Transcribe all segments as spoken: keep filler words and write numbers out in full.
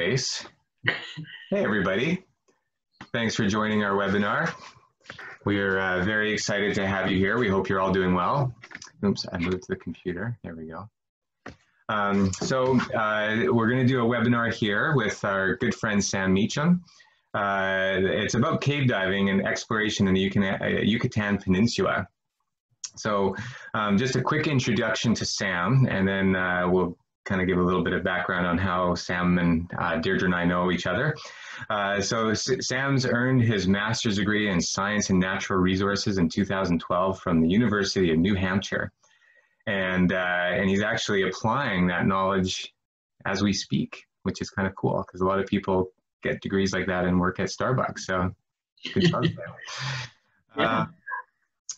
face. Hey everybody, thanks for joining our webinar. We're uh, very excited to have you here. We hope you're all doing well. Oops, I moved the computer, there we go. Um, so uh, we're going to do a webinar here with our good friend Sam Meacham. Uh, it's about cave diving and exploration in the Yucatan, Yucatan Peninsula. So um, just a quick introduction to Sam, and then uh, we'll kind of give a little bit of background on how Sam and uh, Deirdre and I know each other. Uh, so S Sam's earned his master's degree in science and natural resources in two thousand twelve from the University of New Hampshire. And, uh, and he's actually applying that knowledge as we speak, which is kind of cool because a lot of people get degrees like that and work at Starbucks. So good job. Yeah. uh,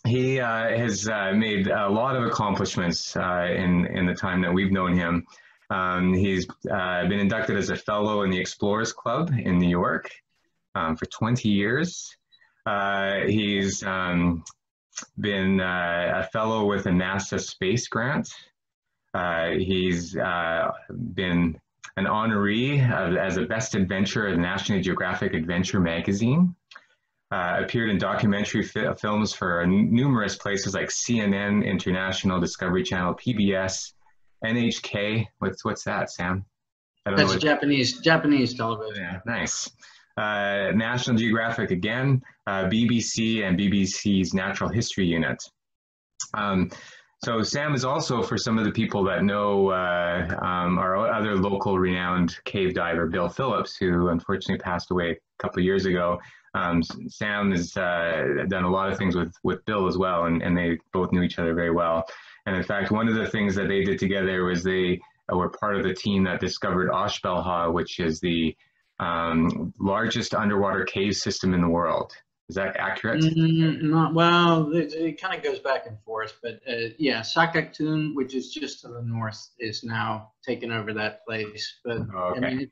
He uh, has uh, made a lot of accomplishments uh, in, in the time that we've known him. Um, he's uh, been inducted as a fellow in the Explorers Club in New York um, for twenty years. Uh, he's um, been uh, a fellow with a NASA space grant. Uh, he's uh, been an honoree of, as a Best Adventure of National Geographic Adventure magazine. Uh, appeared in documentary fi films for numerous places like C N N, International, Discovery Channel, P B S, N H K. What's what's that, Sam? I don't That's know Japanese that... Japanese television. Yeah, nice. Uh, National Geographic again, uh, B B C, and B B C's Natural History Unit. Um, so Sam is also, for some of the people that know uh, um, our other local renowned cave diver, Bill Phillips, who unfortunately passed away a couple of years ago. Um, Sam has uh, done a lot of things with, with Bill as well, and, and they both knew each other very well. And in fact, one of the things that they did together was they were part of the team that discovered Ox Bel Ha, which is the um, largest underwater cave system in the world. Is that accurate? Mm, not, well, it, it kind of goes back and forth, but uh, yeah, Sac Actun, which is just to the north, is now taking over that place. But oh, okay. I mean, it,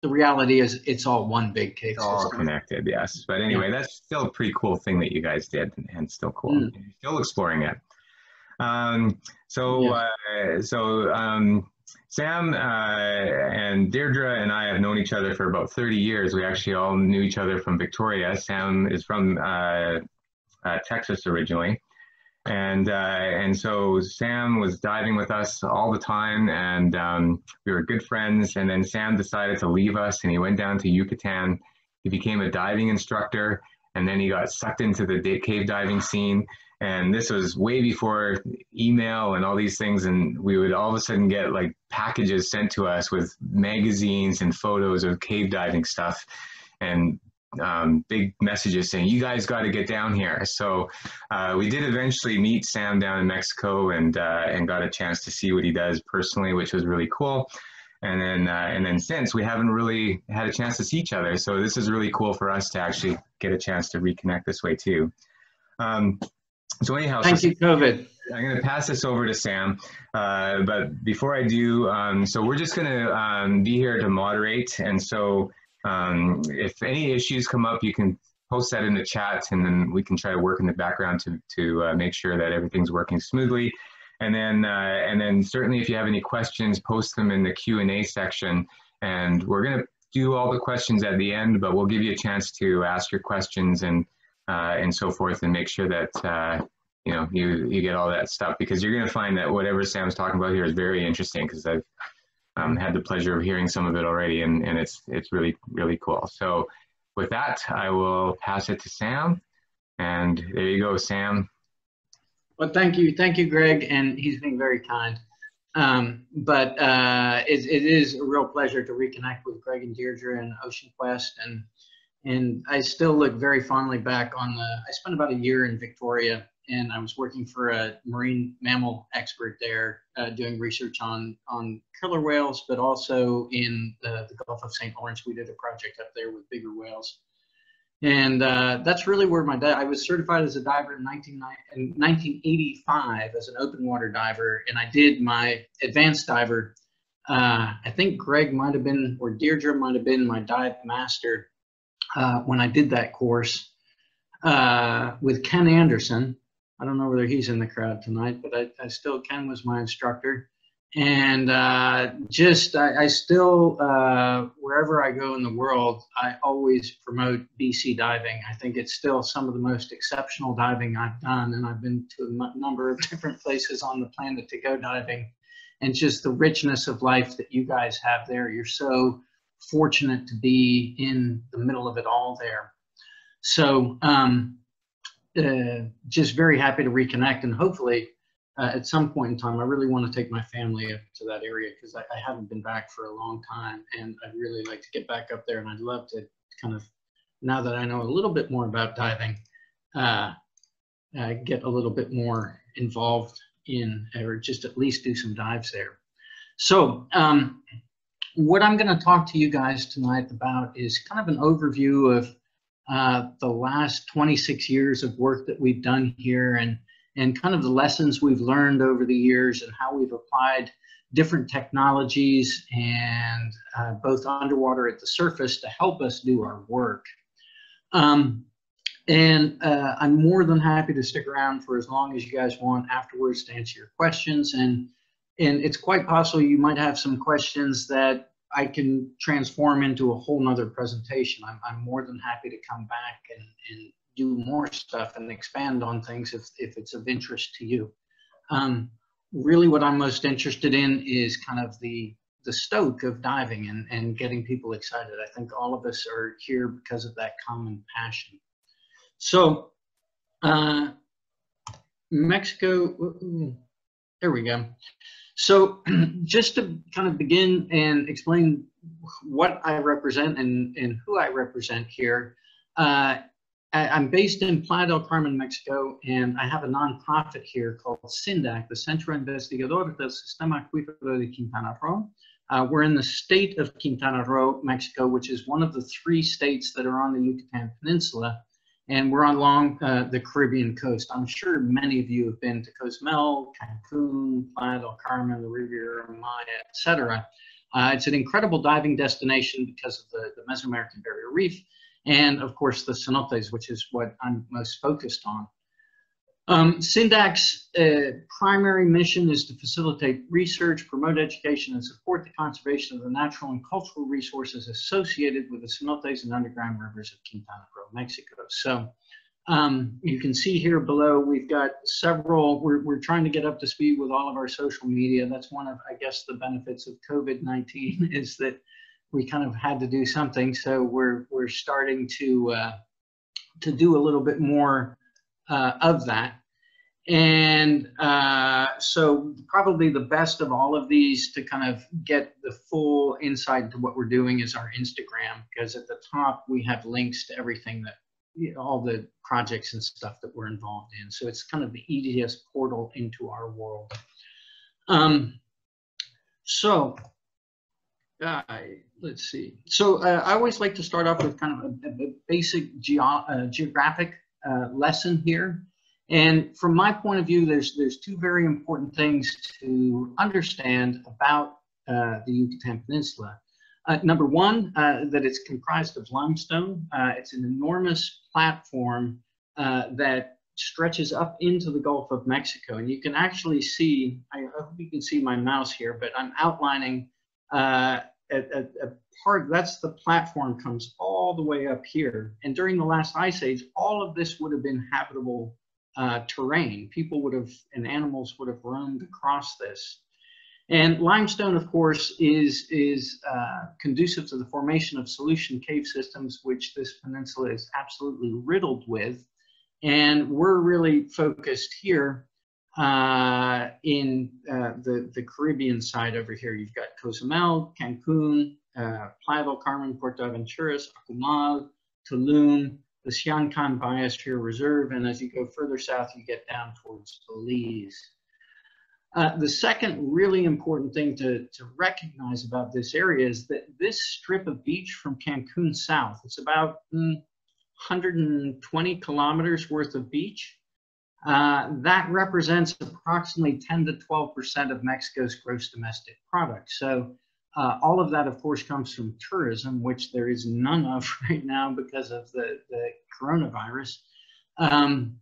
the reality is it's all one big cave system. All connected, yes. But anyway, yeah. That's still a pretty cool thing that you guys did, and, and still cool. Mm. And you're still exploring it. Um, so yeah. uh, so um, Sam uh, and Deirdre and I have known each other for about thirty years. We actually all knew each other from Victoria. Sam is from uh, uh, Texas originally. And, uh, and so Sam was diving with us all the time, and um, we were good friends, and then Sam decided to leave us, and he went down to Yucatan. He became a diving instructor, and then he got sucked into the cave diving scene, and this was way before email and all these things, and we would all of a sudden get like packages sent to us with magazines and photos of cave diving stuff, and Um, big messages saying, you guys got to get down here. So uh, we did eventually meet Sam down in Mexico, and uh, and got a chance to see what he does personally, which was really cool. And then uh, and then since, we haven't really had a chance to see each other. So this is really cool for us to actually get a chance to reconnect this way too. Um, so anyhow, thank so you, COVID. I'm going to pass this over to Sam, uh, but before I do, um, so we're just going to um, be here to moderate, and so. Um, if any issues come up, you can post that in the chat, and then we can try to work in the background to, to uh, make sure that everything's working smoothly. And then, uh, and then certainly if you have any questions, post them in the Q and A section, and we're going to do all the questions at the end, but we'll give you a chance to ask your questions and, uh, and so forth, and make sure that, uh, you know, you, you get all that stuff, because you're going to find that whatever Sam's talking about here is very interesting, because I've Um, had the pleasure of hearing some of it already, and, and it's it's really, really cool. So with that, I will pass it to Sam, and there you go, Sam. Well, thank you. Thank you, Greg, and he's being very kind. Um, but uh, it, it is a real pleasure to reconnect with Greg and Deirdre and Ocean Quest, and, and I still look very fondly back on the, I spent about a year in Victoria, and I was working for a marine mammal expert there, uh, doing research on, on killer whales, but also in the, the Gulf of Saint Lawrence. We did a project up there with bigger whales. And uh, that's really where my dad, I was certified as a diver in, nineteen eighty-five as an open water diver. And I did my advanced diver. Uh, I think Greg might've been, or Deirdre might've been my dive master uh, when I did that course uh, with Ken Anderson. I don't know whether he's in the crowd tonight, but I, I still, Ken was my instructor. And uh, just, I, I still, uh, wherever I go in the world, I always promote B C diving. I think it's still some of the most exceptional diving I've done. And I've been to a number of different places on the planet to go diving. And just the richness of life that you guys have there. You're so fortunate to be in the middle of it all there. So um, uh, just very happy to reconnect, and hopefully, Uh, at some point in time, I really want to take my family up to that area, because I, I haven't been back for a long time, and I'd really like to get back up there. And I'd love to kind of, now that I know a little bit more about diving, uh, uh, get a little bit more involved in, or just at least do some dives there. So um, what I'm going to talk to you guys tonight about is kind of an overview of uh, the last twenty-six years of work that we've done here, and and kind of the lessons we've learned over the years and how we've applied different technologies, and uh, both underwater at the surface, to help us do our work. Um, and uh, I'm more than happy to stick around for as long as you guys want afterwards to answer your questions. And, and it's quite possible you might have some questions that I can transform into a whole nother presentation. I'm, I'm more than happy to come back and, and do more stuff and expand on things if, if it's of interest to you. Um, really what I'm most interested in is kind of the, the stoke of diving and, and getting people excited. I think all of us are here because of that common passion. So uh, Mexico, there we go. So just to kind of begin and explain what I represent and, and who I represent here, uh, I'm based in Playa del Carmen, Mexico, and I have a nonprofit here called C I N D A C, the Centro Investigador del Sistema Acuífero de Quintana Roo. Uh, we're in the state of Quintana Roo, Mexico, which is one of the three states that are on the Yucatan Peninsula, and we're on along uh, the Caribbean coast. I'm sure many of you have been to Cozumel, Cancun, Playa del Carmen, the Riviera Maya, et cetera. Uh, it's an incredible diving destination because of the, the Mesoamerican Barrier Reef, and of course the cenotes, which is what I'm most focused on. Um, C I N D A C's uh, primary mission is to facilitate research, promote education, and support the conservation of the natural and cultural resources associated with the cenotes and underground rivers of Quintana Roo, Mexico. So um, you can see here below, we've got several, we're, we're trying to get up to speed with all of our social media. That's one of, I guess, the benefits of COVID nineteen is that we kind of had to do something, so we're we're starting to uh, to do a little bit more uh, of that. And uh, so probably the best of all of these to kind of get the full insight to what we're doing is our Instagram, because at the top we have links to everything that, you know, all the projects and stuff that we're involved in. So it's kind of the easiest portal into our world. Um, so. Uh, let's see. So uh, I always like to start off with kind of a, a basic ge uh, geographic uh, lesson here. And from my point of view, there's, there's two very important things to understand about uh, the Yucatan Peninsula. Uh, number one, uh, that it's comprised of limestone. Uh, it's an enormous platform uh, that stretches up into the Gulf of Mexico. And you can actually see, I hope you can see my mouse here, but I'm outlining uh, A, a, a part, that's the platform, comes all the way up here. And during the last ice age, all of this would have been habitable uh, terrain. People would have, and animals would have roamed across this. And limestone, of course, is, is uh, conducive to the formation of solution cave systems, which this peninsula is absolutely riddled with. And we're really focused here Uh, in uh, the, the Caribbean side over here. You've got Cozumel, Cancun, uh, Playa del Carmen, Puerto Aventuras, Acumal, Tulum, the Sian Ka'an Biosphere Reserve, and as you go further south, you get down towards Belize. Uh, the second really important thing to, to recognize about this area is that this strip of beach from Cancun south, it's about mm, one hundred twenty kilometers worth of beach. Uh, that represents approximately ten to twelve percent of Mexico's gross domestic product. So uh, all of that, of course, comes from tourism, which there is none of right now because of the, the coronavirus. Um,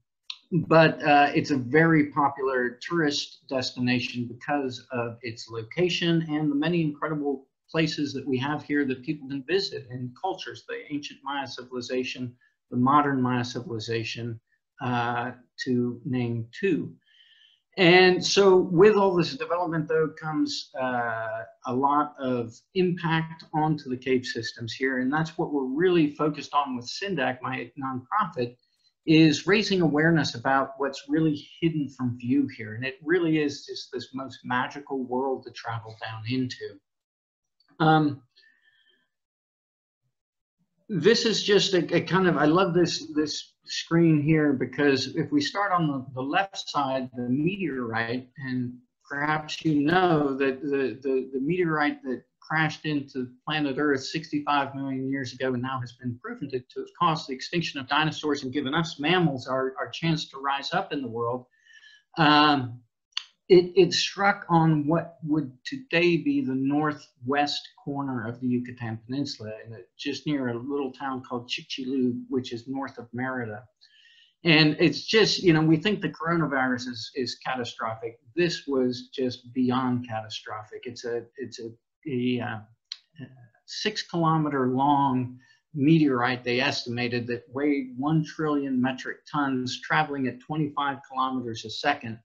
but uh, it's a very popular tourist destination because of its location and the many incredible places that we have here that people can visit, and cultures, the ancient Maya civilization, the modern Maya civilization, uh, to name two. And so with all this development, though, comes uh, a lot of impact onto the cave systems here. And that's what we're really focused on with SINDAC, my nonprofit, is raising awareness about what's really hidden from view here. And it really is just this most magical world to travel down into. Um, this is just a, a kind of, I love this, this screen here, because if we start on the, the left side, the meteorite, and perhaps you know that the, the, the meteorite that crashed into planet Earth sixty-five million years ago and now has been proven to, to have caused the extinction of dinosaurs and given us mammals our, our chance to rise up in the world. Um, It, it struck on what would today be the northwest corner of the Yucatan Peninsula, and just near a little town called Chicxulub, which is north of Merida. And it's just, you know, we think the coronavirus is, is catastrophic. This was just beyond catastrophic. It's a, it's a, a, a six kilometer long meteorite, they estimated, that weighed one trillion metric tons, traveling at twenty-five kilometers a second,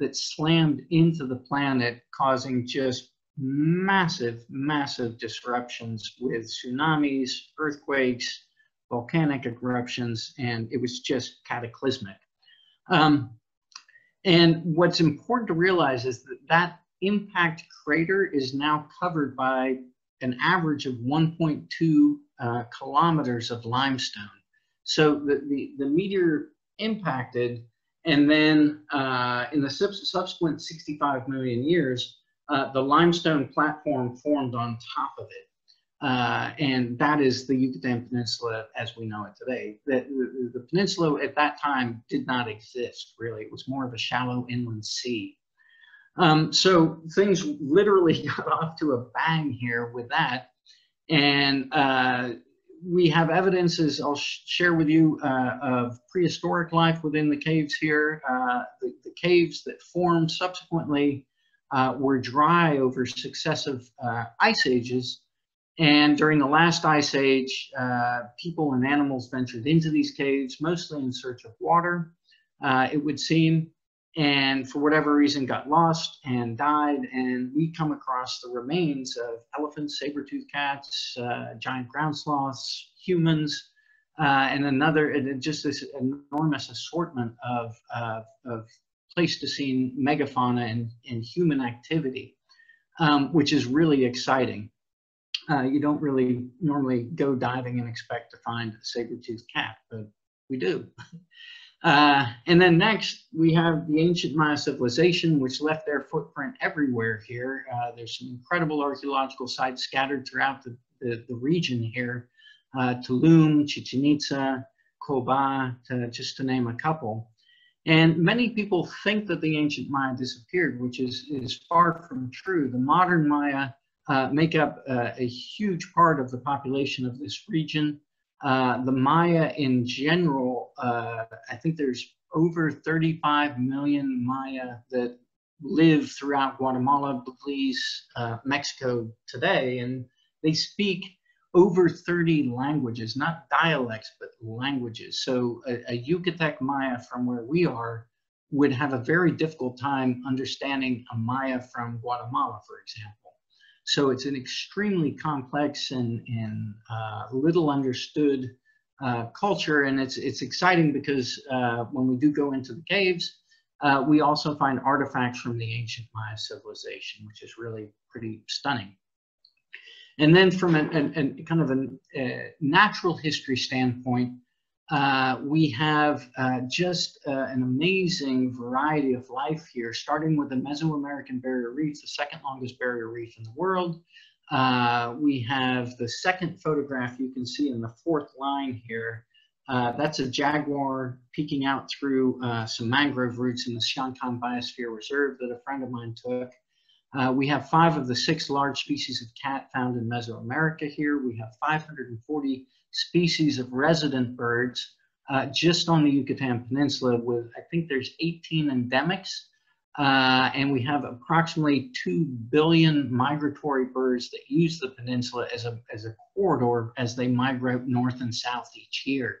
that slammed into the planet, causing just massive, massive disruptions with tsunamis, earthquakes, volcanic eruptions, and it was just cataclysmic. Um, and what's important to realize is that that impact crater is now covered by an average of one point two uh, kilometers of limestone. So the, the, the meteor impacted, and then uh, in the sub subsequent sixty-five million years, uh, the limestone platform formed on top of it. Uh, and that is the Yucatan Peninsula as we know it today. The, the, the peninsula at that time did not exist, really. It was more of a shallow inland sea. Um, so things literally got off to a bang here with that. And uh, we have evidences I'll sh share with you uh, of prehistoric life within the caves here. Uh, the, the caves that formed subsequently uh, were dry over successive uh, ice ages. And during the last ice age, uh, people and animals ventured into these caves, mostly in search of water, uh, it would seem, and for whatever reason got lost and died. And we come across the remains of elephants, saber-toothed cats, uh, giant ground sloths, humans, uh, and another, and just this enormous assortment of, uh, of Pleistocene megafauna and, and human activity, um, which is really exciting. Uh, you don't really normally go diving and expect to find a saber-toothed cat, but we do. Uh, and then next, we have the ancient Maya civilization, which left their footprint everywhere here. Uh, there's some incredible archaeological sites scattered throughout the, the, the region here. Uh, Tulum, Chichen Itza, Coba, to, just to name a couple. And many people think that the ancient Maya disappeared, which is, is far from true. The modern Maya uh, make up uh, a huge part of the population of this region. Uh, the Maya in general, uh, I think there's over thirty-five million Maya that live throughout Guatemala, Belize, uh, Mexico today, and they speak over thirty languages, not dialects, but languages. So a, a Yucatec Maya from where we are would have a very difficult time understanding a Maya from Guatemala, for example. So it's an extremely complex and, and uh, little understood uh, culture, and it's, it's exciting because uh, when we do go into the caves, uh, we also find artifacts from the ancient Maya civilization, which is really pretty stunning. And then from a, a, a kind of a, a natural history standpoint, uh, we have uh, just uh, an amazing variety of life here, starting with the Mesoamerican Barrier Reef, the second longest barrier reef in the world. Uh, we have the second photograph you can see in the fourth line here. Uh, that's a jaguar peeking out through uh, some mangrove roots in the Sian Ka'an Biosphere Reserve that a friend of mine took. Uh, we have five of the six large species of cat found in Mesoamerica here. We have five hundred forty species of resident birds, uh, just on the Yucatan Peninsula with, I think there's eighteen endemics, uh, and we have approximately two billion migratory birds that use the peninsula as a, as a corridor as they migrate north and south each year.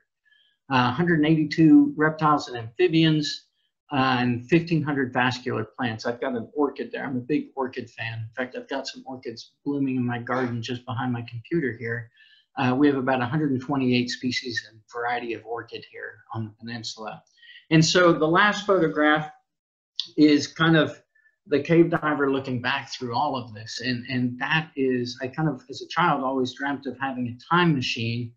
Uh, one hundred eighty-two reptiles and amphibians, uh, and fifteen hundred vascular plants. I've got an orchid there. I'm a big orchid fan. In fact, I've got some orchids blooming in my garden just behind my computer here. Uh, we have about one hundred twenty-eight species and variety of orchid here on the peninsula. And so the last photograph is kind of the cave diver looking back through all of this. And, and that is, I kind of, as a child, always dreamt of having a time machine.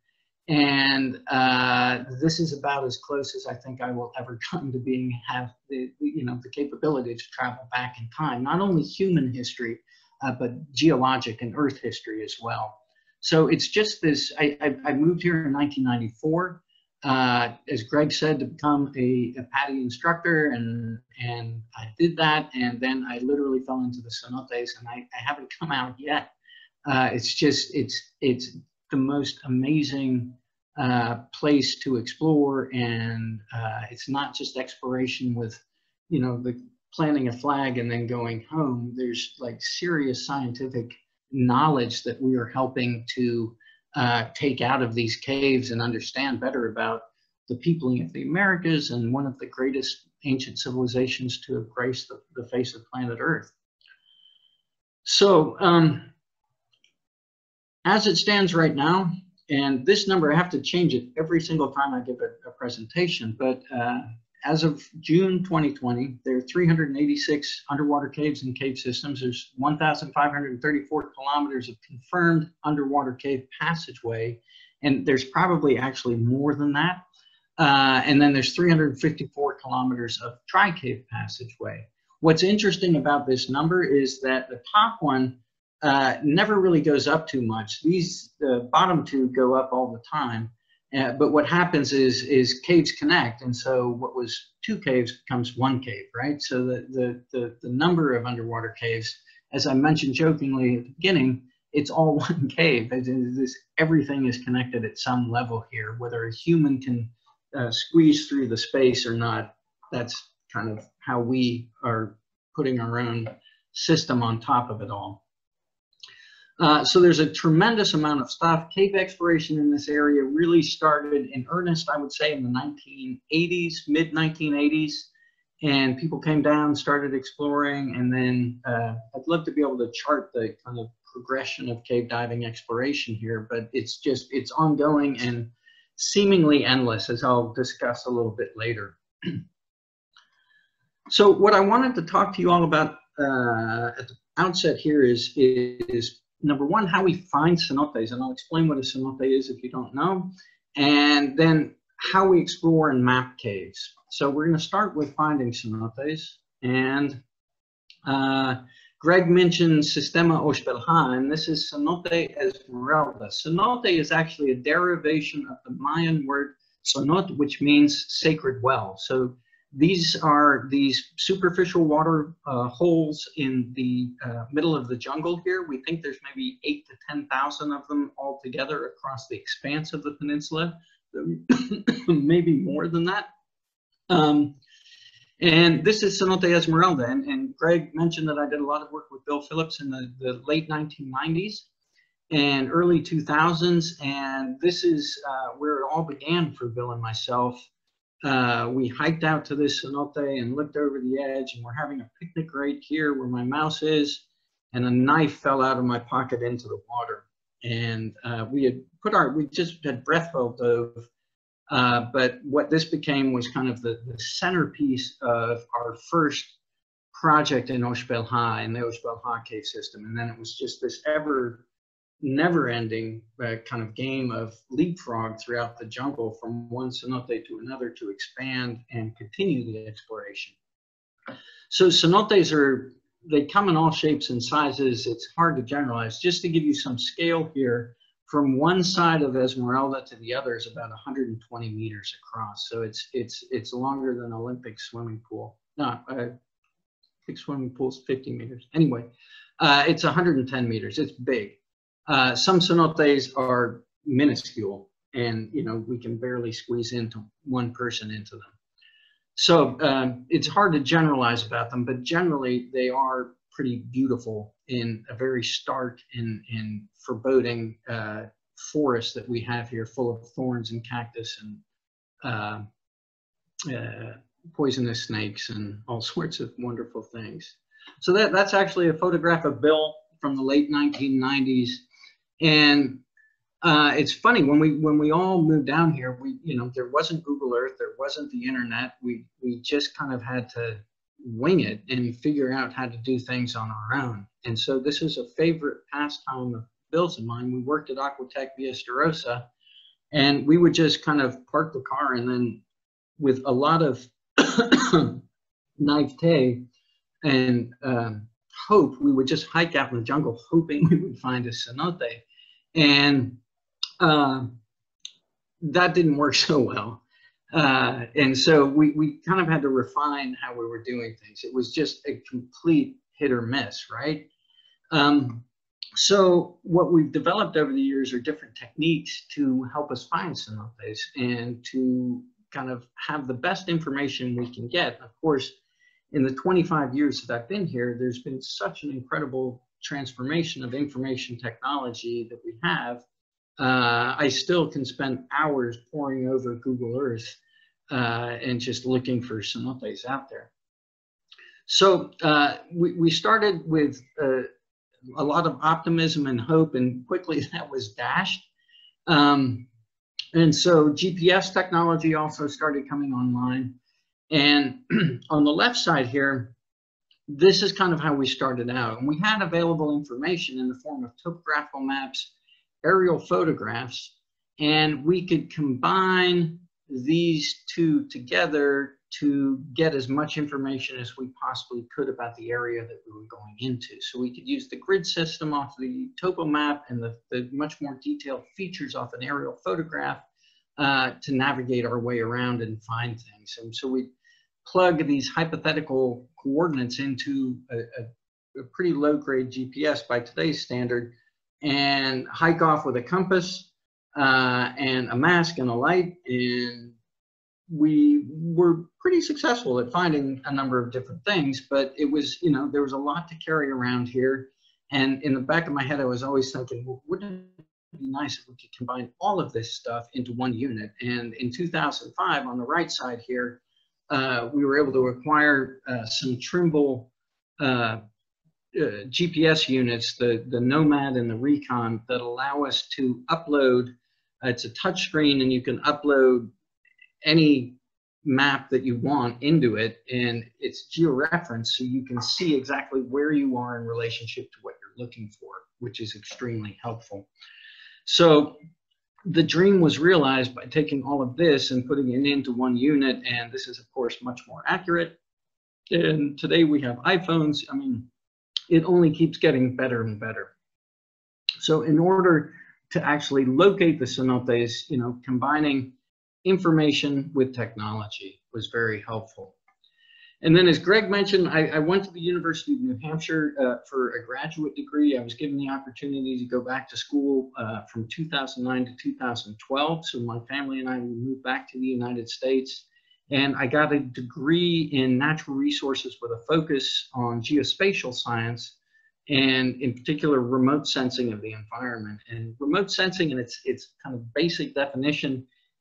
And uh, this is about as close as I think I will ever come to being have the, you know, the capability to travel back in time, not only human history, uh, but geologic and earth history as well. So it's just this, I, I, I moved here in nineteen ninety-four, uh, as Greg said, to become a, a PADI instructor, and, and I did that, and then I literally fell into the cenotes, and I, I haven't come out yet. Uh, it's just, it's, it's, the most amazing uh, place to explore, and uh, it's not just exploration with, you know, the planting a flag and then going home. There's like serious scientific knowledge that we are helping to uh, take out of these caves and understand better about the peopling of the Americas and one of the greatest ancient civilizations to have graced the, the face of planet Earth. So, um, as it stands right now, and this number, I have to change it every single time I give a, a presentation, but uh, as of June twenty twenty, there are three hundred eighty-six underwater caves and cave systems. There's one thousand five hundred thirty-four kilometers of confirmed underwater cave passageway, and there's probably actually more than that. Uh, and then there's three hundred fifty-four kilometers of tri-cave passageway. What's interesting about this number is that the top one Uh, never really goes up too much. These, the bottom two go up all the time, uh, but what happens is is caves connect, and so what was two caves becomes one cave, right? So the, the, the, the number of underwater caves, as I mentioned jokingly at the beginning, it's all one cave. It is, this, everything is connected at some level here. Whether a human can uh, squeeze through the space or not, that's kind of how we are putting our own system on top of it all. Uh, so there's a tremendous amount of stuff. Cave exploration in this area really started in earnest, I would say, in the nineteen eighties, mid nineteen eighties, and people came down, started exploring, and then uh, I'd love to be able to chart the kind of progression of cave diving exploration here, but it's just, it's ongoing and seemingly endless, as I'll discuss a little bit later. So what I wanted to talk to you all about uh, at the outset here is, is number one, how we find cenotes, and I'll explain what a cenote is if you don't know, and then how we explore and map caves. So we're going to start with finding cenotes, and uh, Greg mentioned Sistema Ox Bel Ha, and this is Cenote Esmeralda. Cenote is actually a derivation of the Mayan word cenote, which means sacred well. So these are these superficial water uh, holes in the uh, middle of the jungle here. We think there's maybe eight to ten thousand of them all together across the expanse of the peninsula, maybe more than that. Um, and this is Cenote Esmeralda, and, and Greg mentioned that I did a lot of work with Bill Phillips in the, the late nineteen nineties and early two thousands, and this is uh, where it all began for Bill and myself. Uh, we hiked out to this cenote and looked over the edge, and we're having a picnic right here where my mouse is, and a knife fell out of my pocket into the water. And uh, we had put our, we just had breath hold of, uh, but what this became was kind of the, the centerpiece of our first project in Ox Bel Ha, in the Ox Bel Ha cave system. And then it was just this ever never-ending uh, kind of game of leapfrog throughout the jungle from one cenote to another to expand and continue the exploration. So cenotes are, they come in all shapes and sizes. It's hard to generalize. Just to give you some scale here, from one side of Esmeralda to the other is about one hundred twenty meters across. So it's, it's, it's longer than an Olympic swimming pool. No, uh, big swimming pool's fifty meters. Anyway, uh, it's one hundred ten meters. It's big. Uh, some cenotes are minuscule, and you know we can barely squeeze into one person into them. So um, it's hard to generalize about them, but generally they are pretty beautiful in a very stark and, and foreboding uh, forest that we have here, full of thorns and cactus and uh, uh, poisonous snakes and all sorts of wonderful things. So that, that's actually a photograph of Bill from the late nineteen nineties. And uh, it's funny, when we, when we all moved down here, we, you know, there wasn't Google Earth, there wasn't the internet. We, we just kind of had to wing it and figure out how to do things on our own. And so this is a favorite pastime of Bill's and mine. We worked at AquaTech Via Starosa, and we would just kind of park the car and then with a lot of naivete and um, hope, we would just hike out in the jungle hoping we would find a cenote. And uh, that didn't work so well. Uh, and so we, we kind of had to refine how we were doing things. It was just a complete hit or miss, right? Um, so what we've developed over the years are different techniques to help us find cenotes and to kind of have the best information we can get. Of course, in the twenty-five years that I've been here, there's been such an incredible transformation of information technology that we have. Uh, I still can spend hours poring over Google Earth uh, and just looking for cenotes out there. So uh, we, we started with uh, a lot of optimism and hope, and quickly that was dashed. Um, and so G P S technology also started coming online. And on the left side here, this is kind of how we started out. And we had available information in the form of topographical maps, aerial photographs, and we could combine these two together to get as much information as we possibly could about the area that we were going into. So we could use the grid system off the topo map and the, the much more detailed features off an aerial photograph uh, to navigate our way around and find things. And so we plug these hypothetical coordinates into a, a, a pretty low-grade G P S by today's standard, and hike off with a compass uh, and a mask and a light, and we were pretty successful at finding a number of different things. But it was, you know, there was a lot to carry around here, and in the back of my head I was always thinking, well, wouldn't it be nice if we could combine all of this stuff into one unit? And in two thousand five, on the right side here, uh, we were able to acquire uh, some Trimble uh, Uh, G P S units, the, the Nomad and the Recon, that allow us to upload, uh, it's a touch screen and you can upload any map that you want into it, and it's georeferenced so you can see exactly where you are in relationship to what you're looking for, which is extremely helpful. So the dream was realized by taking all of this and putting it into one unit, and this is of course much more accurate. And today we have iPhones. I mean, it only keeps getting better and better. So in order to actually locate the cenotes, you know, combining information with technology was very helpful. And then, as Greg mentioned, I, I went to the University of New Hampshire uh, for a graduate degree. I was given the opportunity to go back to school uh, from two thousand nine to two thousand twelve. So my family and I moved back to the United States. And I got a degree in natural resources with a focus on geospatial science, and in particular, remote sensing of the environment. And remote sensing, in its, its kind of basic definition,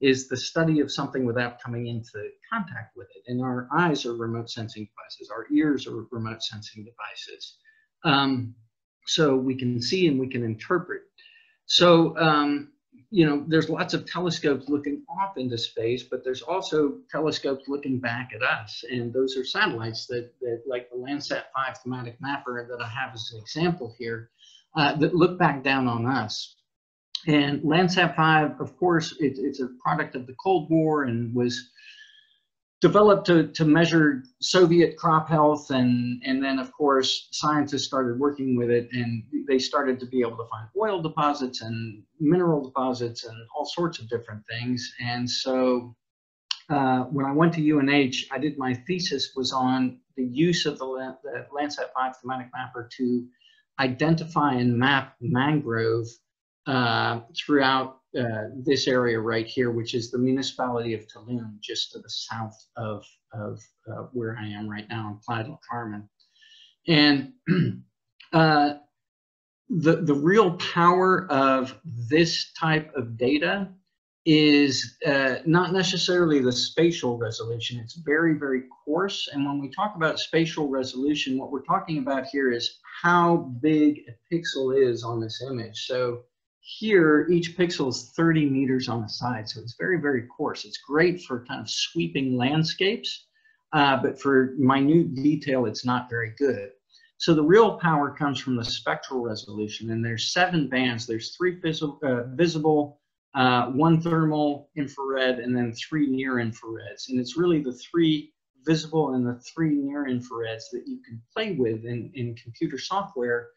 is the study of something without coming into contact with it. And our eyes are remote sensing devices. Our ears are remote sensing devices. Um, so we can see and we can interpret. So, um, you know, there's lots of telescopes looking off into space, but there's also telescopes looking back at us. And those are satellites that, that like the Landsat five thematic mapper that I have as an example here, uh, that look back down on us. And Landsat five, of course, it, it's a product of the Cold War and was developed to, to measure Soviet crop health, and, and then, of course, scientists started working with it, and they started to be able to find oil deposits and mineral deposits and all sorts of different things. And so uh, when I went to U N H, I did my thesis was on the use of the, the Landsat five thematic mapper to identify and map mangrove uh, throughout uh, this area right here, which is the municipality of Tulum, just to the south of, of uh, where I am right now in Playa del Carmen. And uh, the, the real power of this type of data is uh, not necessarily the spatial resolution. It's very, very coarse. And when we talk about spatial resolution, what we're talking about here is how big a pixel is on this image. So here, each pixel is thirty meters on the side. So it's very, very coarse. It's great for kind of sweeping landscapes, uh, but for minute detail, it's not very good. So the real power comes from the spectral resolution. And there's seven bands. There's three visible, uh, visible Uh, one thermal infrared, and then three near infrareds. And it's really the three visible and the three near infrareds that you can play with in, in computer software.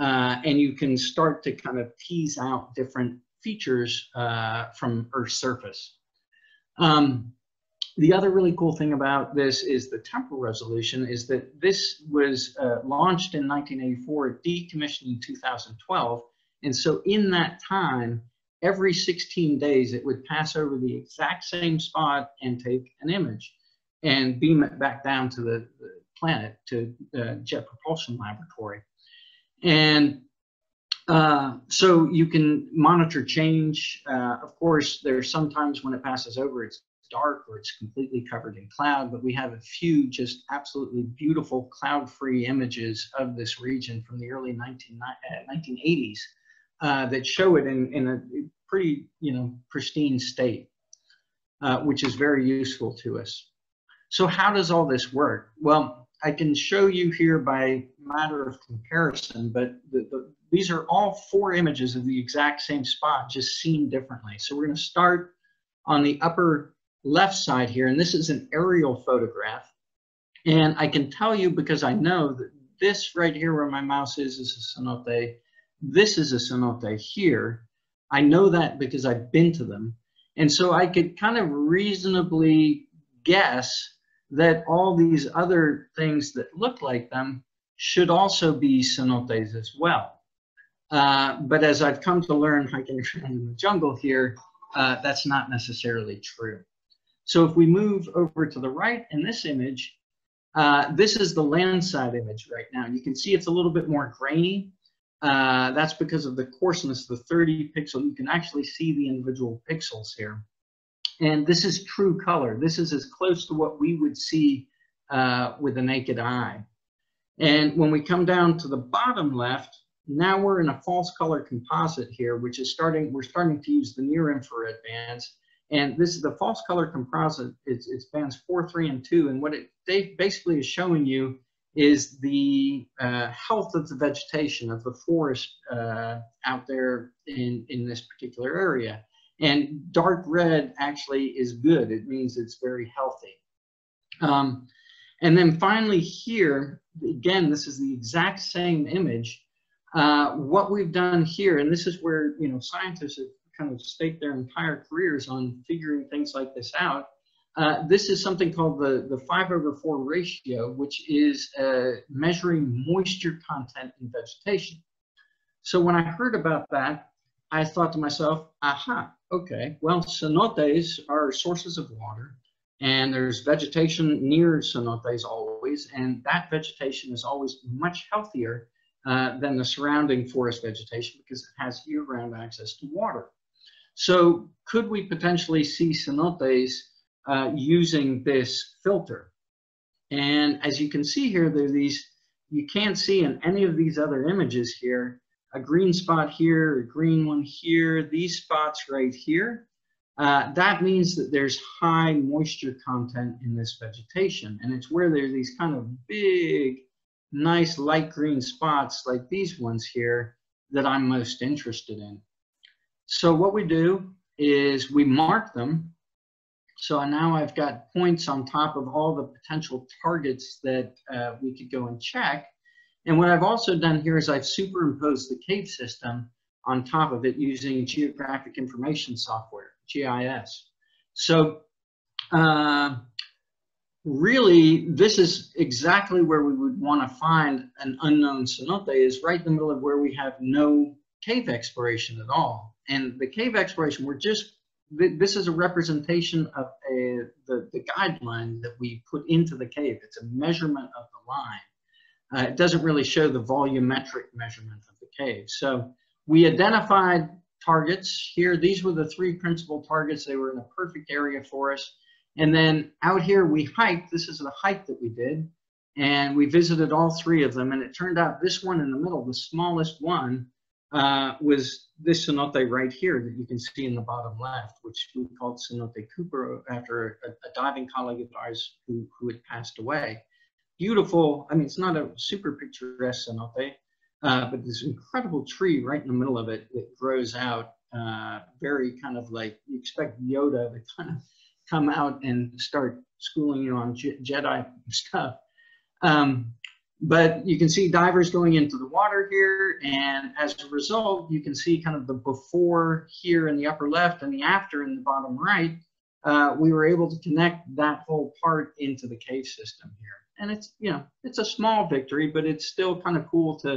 Uh, and you can start to kind of tease out different features uh, from Earth's surface. Um, the other really cool thing about this is the temporal resolution is that this was uh, launched in nineteen eighty-four, decommissioned in two thousand twelve. And so in that time, every sixteen days, it would pass over the exact same spot and take an image and beam it back down to the, the planet, to the Jet Propulsion Laboratory. And uh, so you can monitor change. Uh, of course, there's sometimes when it passes over, it's dark or it's completely covered in cloud, but we have a few just absolutely beautiful cloud-free images of this region from the early nineteen eighties. Uh, that show it in, in a pretty, you know, pristine state, uh, which is very useful to us. So how does all this work? Well, I can show you here by matter of comparison, but the, the, these are all four images of the exact same spot, just seen differently. So we're going to start on the upper left side here, and this is an aerial photograph. And I can tell you, because I know that this right here where my mouse is, is a cenote. This is a cenote here. I know that because I've been to them. And so I could kind of reasonably guess that all these other things that look like them should also be cenotes as well. Uh, but as I've come to learn hiking in the jungle here, uh, that's not necessarily true. So if we move over to the right in this image, uh, this is the landsat image right now. You can see it's a little bit more grainy. Uh, that's because of the coarseness, the thirty pixel. You can actually see the individual pixels here. And this is true color. This is as close to what we would see uh, with the naked eye. And when we come down to the bottom left, now we're in a false color composite here, which is starting, we're starting to use the near infrared bands. And this is the false color composite. It's, it's bands four, three, and two. And what it they basically is showing you is the uh, health of the vegetation of the forest uh, out there in, in this particular area. And dark red actually is good. It means it's very healthy. Um, and then finally here, again, this is the exact same image. Uh, what we've done here, and this is where, you know, scientists have kind of staked their entire careers on figuring things like this out. Uh, this is something called the, the five over four ratio, which is uh, measuring moisture content in vegetation. So when I heard about that, I thought to myself, aha, okay, well, cenotes are sources of water, and there's vegetation near cenotes always, and that vegetation is always much healthier uh, than the surrounding forest vegetation because it has year-round access to water. So could we potentially see cenotes Uh, using this filter? And as you can see here, there are these, you can't see in any of these other images here, a green spot here, a green one here, these spots right here. Uh, that means that there's high moisture content in this vegetation. And it's where there are these kind of big, nice light green spots like these ones here that I'm most interested in. So what we do is we mark them. So now I've got points on top of all the potential targets that uh, we could go and check. And what I've also done here is I've superimposed the cave system on top of it using geographic information software, G I S. So uh, really, this is exactly where we would want to find an unknown cenote, is right in the middle of where we have no cave exploration at all. and the cave exploration, we're just, this is a representation of a, the, the guideline that we put into the cave. It's a measurement of the line. Uh, it doesn't really show the volumetric measurement of the cave. So we identified targets here. These were the three principal targets. They were in a perfect area for us. And then out here we hiked. This is the hike that we did. And we visited all three of them. And it turned out this one in the middle, the smallest one, Uh, was this cenote right here that you can see in the bottom left, which we called Cenote Cooper after a, a diving colleague of ours who, who had passed away. Beautiful, I mean, it's not a super picturesque cenote, uh, but this incredible tree right in the middle of it that grows out, uh, very kind of like, you expect Yoda to kind of come out and start schooling you on Je- Jedi stuff. Um, But you can see divers going into the water here, and as a result, you can see kind of the before here in the upper left and the after in the bottom right. Uh, we were able to connect that whole part into the cave system here. And it's, you know, it's a small victory, but it's still kind of cool to,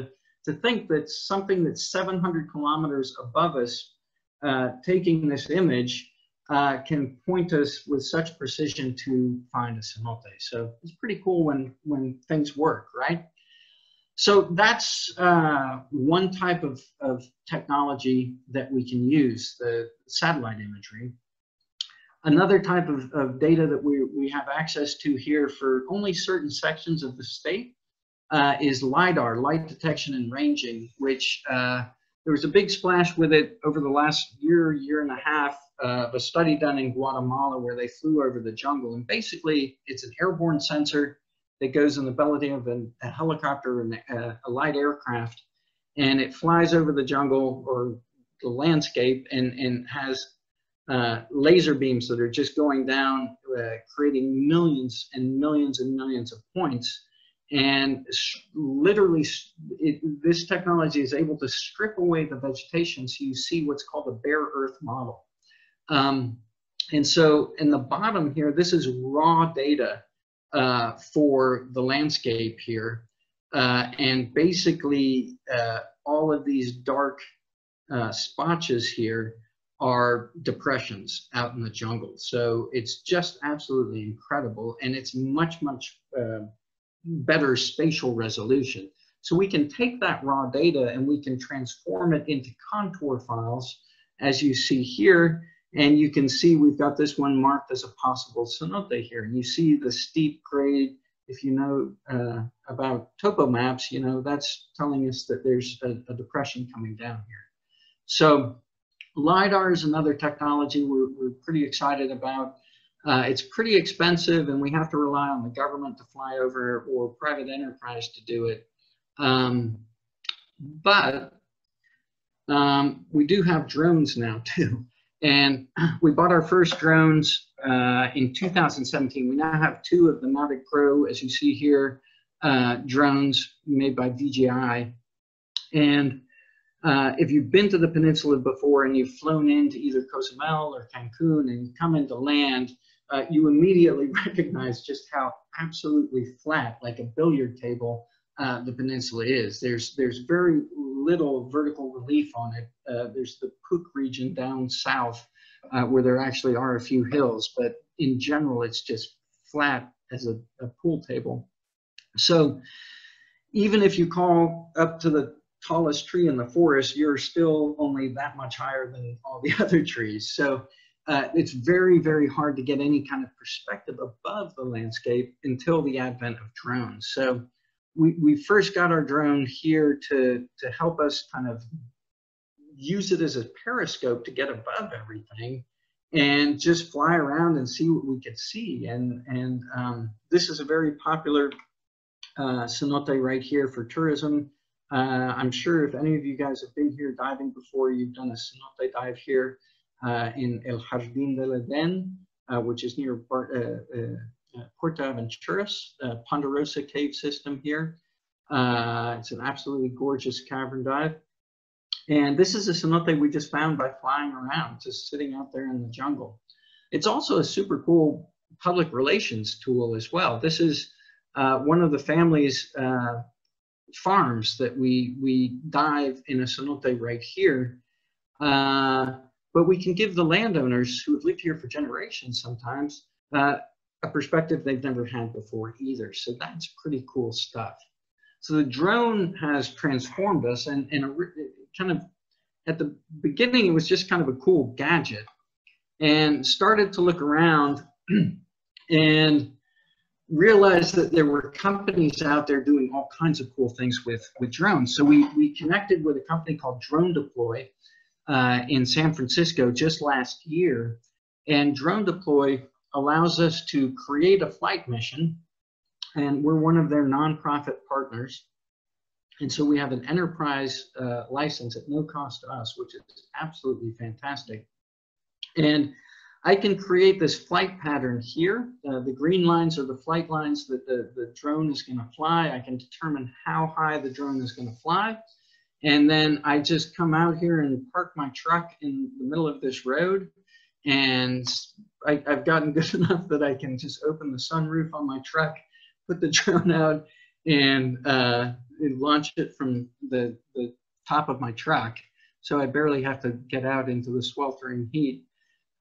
to think that something that's seven hundred kilometers above us, uh, taking this image, Uh, can point us with such precision to find a cenote. So it's pretty cool when, when things work, right? So that's uh, one type of, of technology that we can use, the satellite imagery. Another type of, of data that we, we have access to here for only certain sections of the state uh, is LIDAR, light detection and ranging, which uh, there was a big splash with it over the last year, year and a half, Uh, of a study done in Guatemala where they flew over the jungle. And basically, it's an airborne sensor that goes in the belly of an, a helicopter and a, a light aircraft, and it flies over the jungle or the landscape and, and has uh, laser beams that are just going down, uh, creating millions and millions and millions of points. And literally, it, this technology is able to strip away the vegetation so you see what's called a bare earth model. Um, and so in the bottom here, this is raw data uh, for the landscape here. Uh, and basically, uh, all of these dark uh, spotches here are depressions out in the jungle. So it's just absolutely incredible. And it's much, much uh, better spatial resolution. So we can take that raw data and we can transform it into contour files, as you see here. And you can see we've got this one marked as a possible cenote here. And you see the steep grade. If you know uh, about topo maps, you know that's telling us that there's a, a depression coming down here. So LIDAR is another technology we're, we're pretty excited about. Uh, it's pretty expensive, and we have to rely on the government to fly over or private enterprise to do it. Um, but um, we do have drones now, too. And we bought our first drones uh, in two thousand seventeen. We now have two of the Mavic Pro, as you see here, uh, drones made by D J I. And uh, if you've been to the peninsula before and you've flown into either Cozumel or Cancun and you come into land, uh, you immediately recognize just how absolutely flat, like a billiard table, Uh, the peninsula is. There's there's very little vertical relief on it. Uh, there's the P U C region down south uh, where there actually are a few hills, but in general it's just flat as a, a pool table. So even if you call up to the tallest tree in the forest, you're still only that much higher than all the other trees. So uh, it's very, very hard to get any kind of perspective above the landscape until the advent of drones. So We, we first got our drone here to, to help us kind of use it as a periscope to get above everything and just fly around and see what we could see. And, and um, this is a very popular uh, cenote right here for tourism. Uh, I'm sure if any of you guys have been here diving before, you've done a cenote dive here uh, in El Jardín del Edén, uh, which is near Bar uh, uh, Uh, Puerto Aventuras, uh, Ponderosa cave system here. Uh, it's an absolutely gorgeous cavern dive. And this is a cenote we just found by flying around, just sitting out there in the jungle. It's also a super cool public relations tool as well. This is uh, one of the family's uh, farms that we, we dive in a cenote right here. Uh, but we can give the landowners who have lived here for generations sometimes uh, a perspective they've never had before either. So that's pretty cool stuff. So the drone has transformed us, and, and a, kind of at the beginning, it was just kind of a cool gadget, and started to look around and realized that there were companies out there doing all kinds of cool things with, with drones. So we, we connected with a company called Drone Deploy uh, in San Francisco just last year. And Drone Deploy allows us to create a flight mission, and we're one of their nonprofit partners. And so we have an enterprise uh, license at no cost to us, which is absolutely fantastic. And I can create this flight pattern here. Uh, the green lines are the flight lines that the, the drone is going to fly. I can determine how high the drone is going to fly. And then I just come out here and park my truck in the middle of this road. And I, I've gotten good enough that I can just open the sunroof on my truck, put the drone out, and, uh, and launch it from the, the top of my truck. So I barely have to get out into the sweltering heat.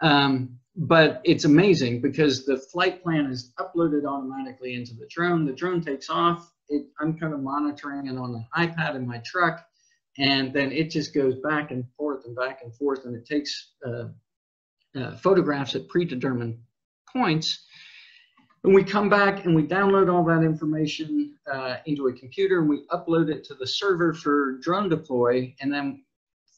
Um, but it's amazing because the flight plan is uploaded automatically into the drone. The drone takes off. It, I'm kind of monitoring it on an iPad in my truck, and then it just goes back and forth and back and forth, and it takes uh, uh, photographs at predetermined points. And we come back and we download all that information uh, into a computer, and we upload it to the server for Drone Deploy, and then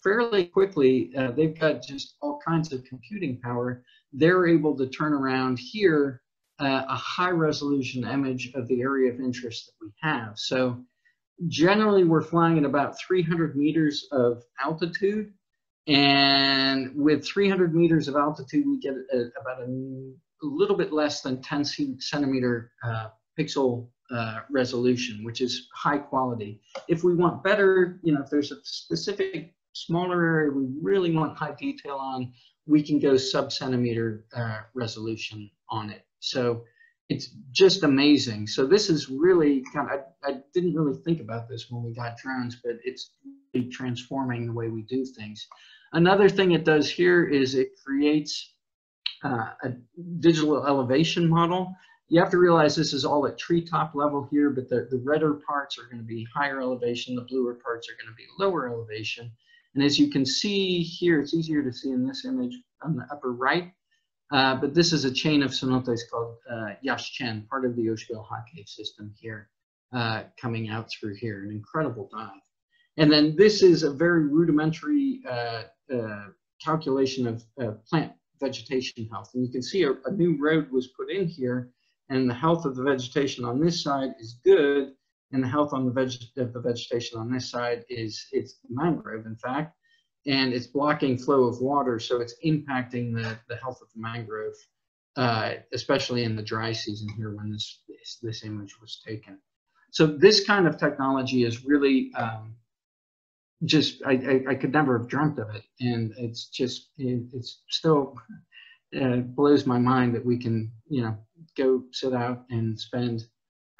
fairly quickly, uh, they've got just all kinds of computing power. They're able to turn around here uh, a high resolution image of the area of interest that we have. So generally we're flying at about three hundred meters of altitude, and with three hundred meters of altitude, we get a, about a, a little bit less than ten centimeter uh, pixel Uh, resolution, which is high quality. If we want better, you know, if there's a specific smaller area we really want high detail on, we can go sub-centimeter uh, resolution on it. So it's just amazing. So this is really kind of, I, I didn't really think about this when we got drones, but it's really transforming the way we do things. Another thing it does here is it creates uh, a digital elevation model. You have to realize this is all at treetop level here, but the, the redder parts are going to be higher elevation, the bluer parts are going to be lower elevation. And as you can see here, it's easier to see in this image on the upper right, uh, but this is a chain of cenotes called uh, Yaxchen, part of the Ox Bel Ha cave system here, uh, coming out through here, an incredible dive. And then this is a very rudimentary uh, uh, calculation of uh, plant vegetation health. And you can see a, a new road was put in here, and the health of the vegetation on this side is good, and the health on the veg of the vegetation on this side is, it's mangrove, in fact, and it's blocking flow of water, so it's impacting the, the health of the mangrove, uh, especially in the dry season here when this, this, this image was taken. So this kind of technology is really um, just, I, I, I could never have dreamt of it, and it's just, it, it's still, Uh, it blows my mind that we can, you know, go sit out and spend.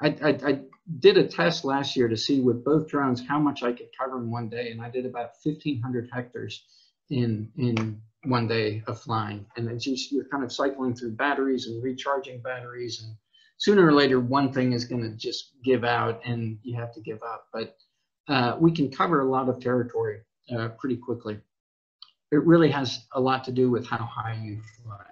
I, I, I did a test last year to see with both drones how much I could cover in one day, and I did about fifteen hundred hectares in in one day of flying. And it's just, you're kind of cycling through batteries and recharging batteries, and sooner or later one thing is going to just give out, and you have to give up. But uh, we can cover a lot of territory uh, pretty quickly. It really has a lot to do with how high you fly.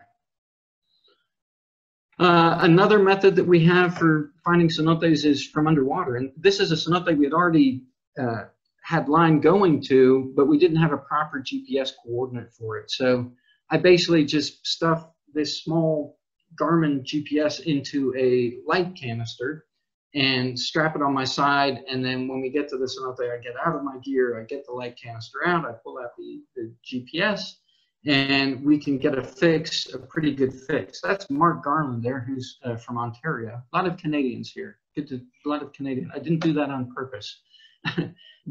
Uh, another method that we have for finding cenotes is from underwater. And this is a cenote we had already uh, had line going to, but we didn't have a proper G P S coordinate for it. So I basically just stuffed this small Garmin G P S into a light canister and strap it on my side, and then when we get to the cenote, I get out of my gear, I get the light canister out, I pull out the, the G P S, and we can get a fix, a pretty good fix. That's Mark Garland there, who's uh, from Ontario. A lot of Canadians here. Good to, a lot of Canadian. I didn't do that on purpose.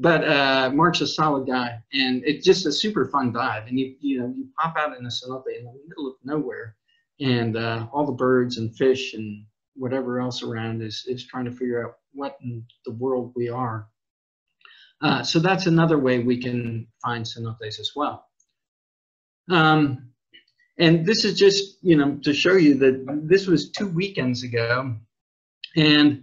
But uh, Mark's a solid guy, and it's just a super fun dive. And you, you know, you pop out in a cenote in the middle of nowhere, and uh, all the birds and fish and whatever else around is, is trying to figure out what in the world we are. Uh, so that's another way we can find cenotes as well. Um, and this is just, you know, to show you that this was two weekends ago. And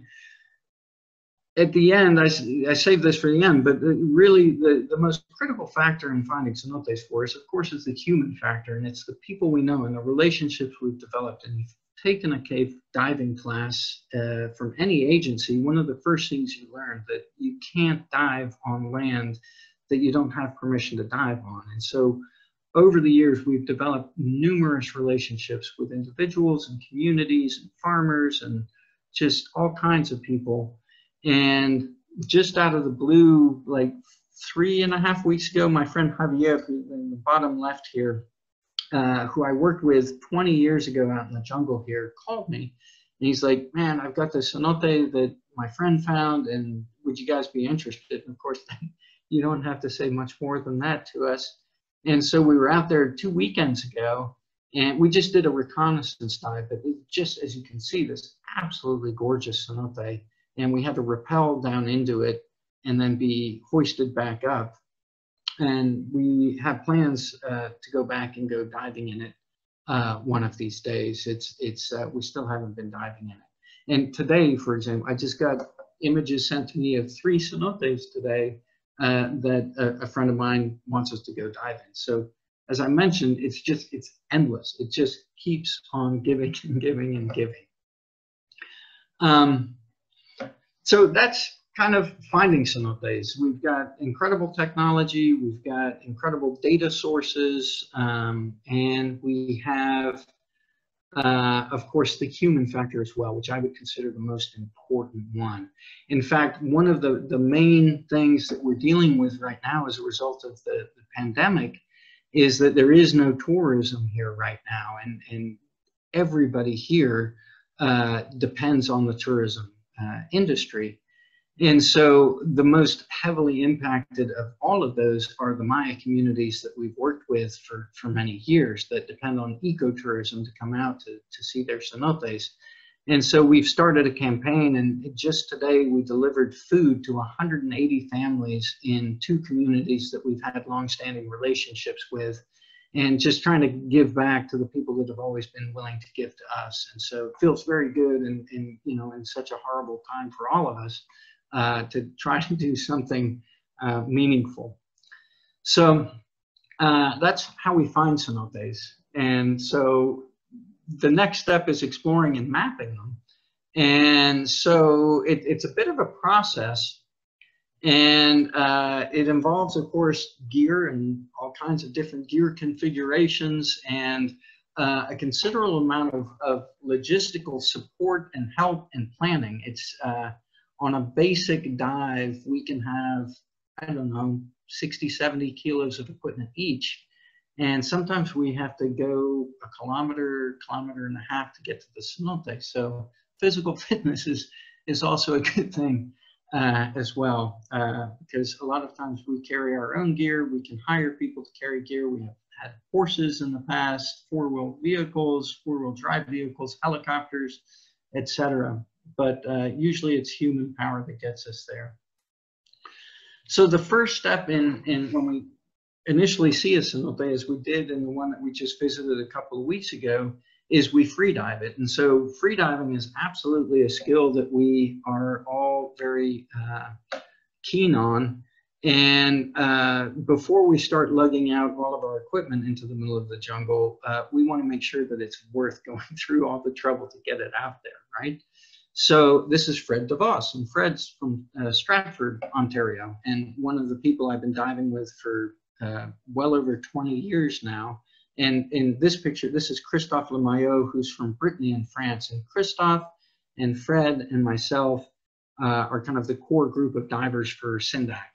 at the end, I, I saved this for the end, but really the, the most critical factor in finding cenotes for us, of course, is the human factor. And it's the people we know and the relationships we've developed. And you've taken a cave diving class uh, from any agency, one of the first things you learn that you can't dive on land that you don't have permission to dive on. And so over the years, we've developed numerous relationships with individuals and communities and farmers and just all kinds of people. And just out of the blue, like three and a half weeks ago, my friend Javier, who's in the bottom left here, uh, who I worked with twenty years ago out in the jungle here, called me. And he's like, man, I've got this cenote that my friend found, and would you guys be interested? And of course, you don't have to say much more than that to us. And so we were out there two weekends ago, and we just did a reconnaissance dive. But it just, as you can see, this absolutely gorgeous cenote. And we had to rappel down into it and then be hoisted back up. And we have plans uh, to go back and go diving in it uh, one of these days. It's, it's, uh, we still haven't been diving in it. And today, for example, I just got images sent to me of three cenotes today uh, that a, a friend of mine wants us to go dive in. So as I mentioned, it's just, it's endless. It just keeps on giving and giving and giving. Um, So that's kind of finding cenotes. We've got incredible technology, we've got incredible data sources, um, and we have, uh, of course, the human factor as well, which I would consider the most important one. In fact, one of the, the main things that we're dealing with right now as a result of the, the pandemic is that there is no tourism here right now, and, and everybody here uh, depends on the tourism Uh, industry. And so the most heavily impacted of all of those are the Maya communities that we've worked with for, for many years that depend on ecotourism to come out to, to see their cenotes. And so we've started a campaign, and just today we delivered food to one hundred eighty families in two communities that we've had long-standing relationships with, and just trying to give back to the people that have always been willing to give to us. And so it feels very good, and, and you know, in such a horrible time for all of us, uh, to try to do something uh, meaningful. So uh, that's how we find cenotes. And so the next step is exploring and mapping them. And so it, it's a bit of a process. And uh, it involves, of course, gear and all kinds of different gear configurations, and uh, a considerable amount of, of logistical support and help and planning. It's uh, on a basic dive, we can have, I don't know, sixty, seventy kilos of equipment each. And sometimes we have to go a kilometer, kilometer and a half to get to the cenote. So physical fitness is, is also a good thing. Uh, as well, uh, because a lot of times we carry our own gear, we can hire people to carry gear. We have had horses in the past, four-wheel vehicles, four-wheel drive vehicles, helicopters, et cetera. But uh, usually it's human power that gets us there. So the first step in, in when we initially see a cenote, as we did in the one that we just visited a couple of weeks ago, is we free dive it. And so free diving is absolutely a skill that we are all very uh, keen on. And uh, before we start lugging out all of our equipment into the middle of the jungle, uh, we want to make sure that it's worth going through all the trouble to get it out there, right? So this is Fred DeVos, and Fred's from uh, Stratford, Ontario, and one of the people I've been diving with for uh, well over twenty years now. And in this picture, this is Christophe Lemaillot, who's from Brittany in France. And Christophe and Fred and myself uh, are kind of the core group of divers for SINDAC.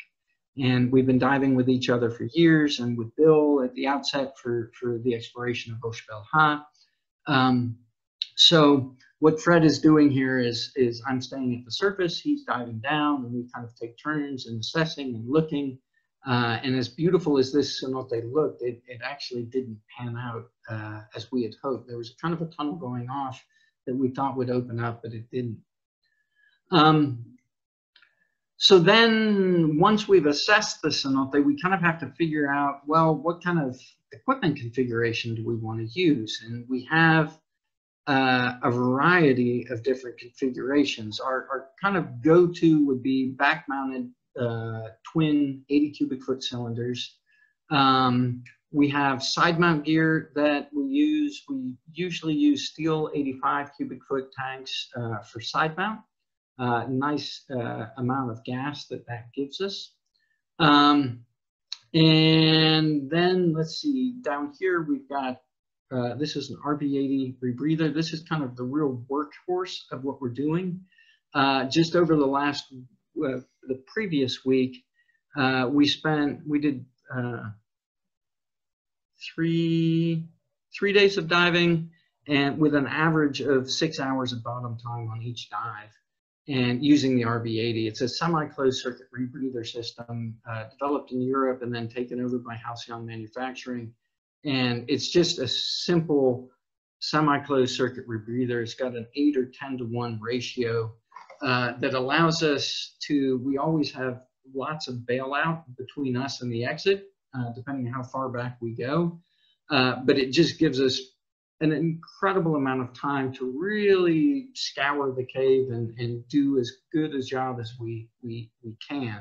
And we've been diving with each other for years, and with Bill at the outset for, for the exploration of Ox Bel Ha. Um, so what Fred is doing here is, is I'm staying at the surface, he's diving down, and we kind of take turns and assessing and looking. Uh, and as beautiful as this cenote looked, it, it actually didn't pan out uh, as we had hoped. There was kind of a tunnel going off that we thought would open up, but it didn't. Um, So then once we've assessed the cenote, we kind of have to figure out, well, what kind of equipment configuration do we want to use? And we have uh, a variety of different configurations. Our, our kind of go-to would be back-mounted uh, twin eighty cubic foot cylinders. Um, we have side-mount gear that we use. We usually use steel eighty-five cubic foot tanks uh, for side-mount. Uh, nice uh, amount of gas that that gives us. Um, and then let's see, down here we've got, uh, this is an R B eighty rebreather. This is kind of the real workhorse of what we're doing. Uh, just over the last, uh, the previous week, uh, we spent, we did uh, three, three days of diving and with an average of six hours of bottom time on each dive. And using the R B eighty, it's a semi-closed circuit rebreather system uh, developed in Europe and then taken over by Halcyon Manufacturing. And it's just a simple semi-closed circuit rebreather. It's got an eight or ten to one ratio uh, that allows us to, we always have lots of bailout between us and the exit, uh, depending on how far back we go. Uh, but it just gives us an incredible amount of time to really scour the cave and, and do as good a job as we, we, we can.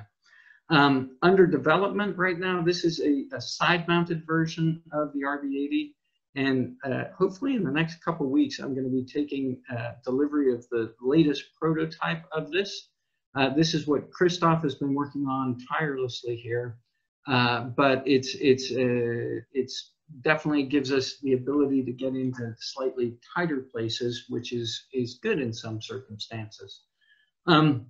Um, under development right now, this is a, a side-mounted version of the R B eighty, and uh, hopefully in the next couple of weeks, I'm gonna be taking uh, delivery of the latest prototype of this. Uh, this is what Christophe has been working on tirelessly here, uh, but it's, it's, uh, it's, definitely gives us the ability to get into slightly tighter places, which is, is good in some circumstances. Um,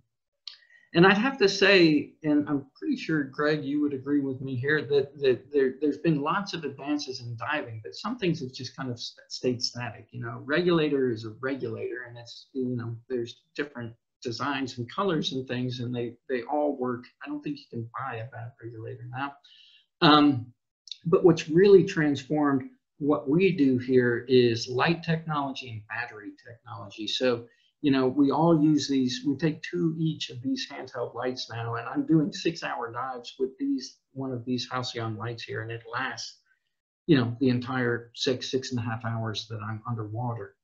and I'd have to say, and I'm pretty sure, Greg, you would agree with me here, that, that there, there's been lots of advances in diving, but some things have just kind of stayed static. You know, regulator is a regulator, and it's, you know, there's different designs and colors and things, and they, they all work. I don't think you can buy a bad regulator now. Um, But what's really transformed what we do here is light technology and battery technology. So, you know, we all use these, we take two each of these handheld lights now, and I'm doing six hour dives with these, one of these Halcyon lights here, and it lasts, you know, the entire six, six and a half hours that I'm underwater.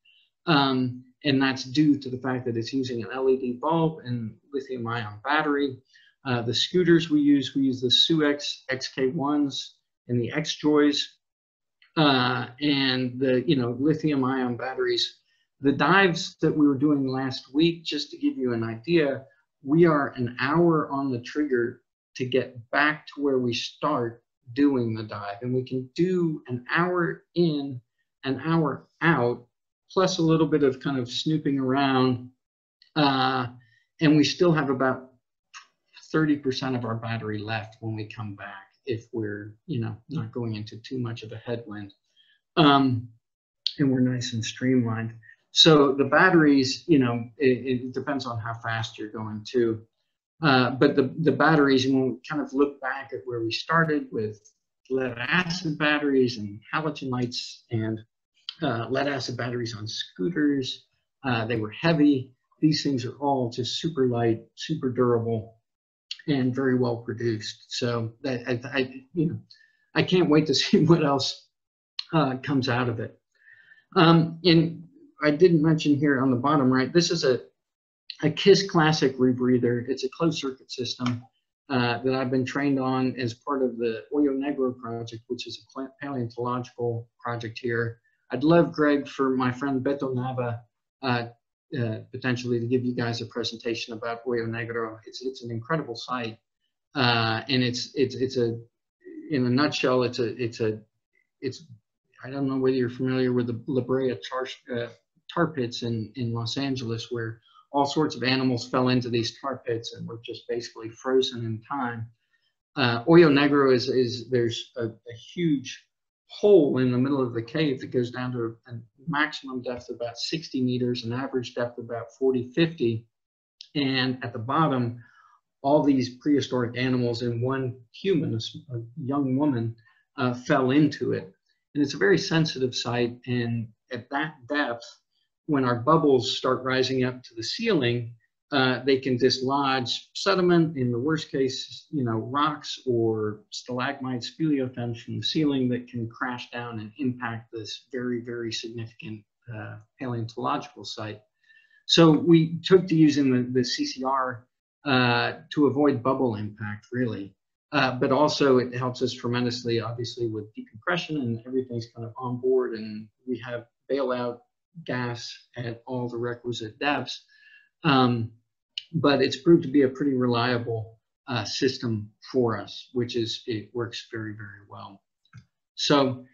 Um, and that's due to the fact that it's using an L E D bulb and lithium ion battery. Uh, the scooters we use, we use the Suex X K ones. And the X-Joys, uh, and the, you know, lithium ion batteries. The dives that we were doing last week, just to give you an idea, we are an hour on the trigger to get back to where we start doing the dive. And we can do an hour in, an hour out, plus a little bit of kind of snooping around. Uh, and we still have about thirty percent of our battery left when we come back, if we're, you know, not going into too much of a headwind. Um, and we're nice and streamlined. So the batteries, you know, it, it depends on how fast you're going too. Uh, but the, the batteries, when we kind of look back at where we started with lead acid batteries and halogen lights and uh, lead acid batteries on scooters, uh, they were heavy. These things are all just super light, super durable, and very well produced. So that I, I, you know, I can't wait to see what else uh, comes out of it. Um, and I didn't mention here on the bottom right, this is a, a KISS Classic rebreather. It's a closed circuit system uh, that I've been trained on as part of the Ojo Negro project, which is a paleontological project here. I'd love, Greg, for my friend Beto Nava uh, Uh, potentially to give you guys a presentation about Ojo Negro. It's, it's an incredible site, uh, and it's it's it's a in a nutshell it's a it's a it's I don't know whether you're familiar with the La Brea tar, uh, tar pits in in Los Angeles, where all sorts of animals fell into these tar pits and were just basically frozen in time. Uh, Ojo Negro is is there's a, a huge hole in the middle of the cave that goes down to a maximum depth of about sixty meters, an average depth of about forty, fifty. And at the bottom, all these prehistoric animals and one human, a young woman, uh, fell into it. And it's a very sensitive site. And at that depth, when our bubbles start rising up to the ceiling, Uh, they can dislodge sediment, in the worst case, you know, rocks or stalagmites, speleothems from the ceiling that can crash down and impact this very, very significant uh, paleontological site. So we took to using the, the C C R uh, to avoid bubble impact, really. Uh, but also it helps us tremendously, obviously, with decompression, and everything's kind of on board, and we have bailout gas at all the requisite depths. Um, but it's proved to be a pretty reliable uh, system for us, which is, it works very, very well. So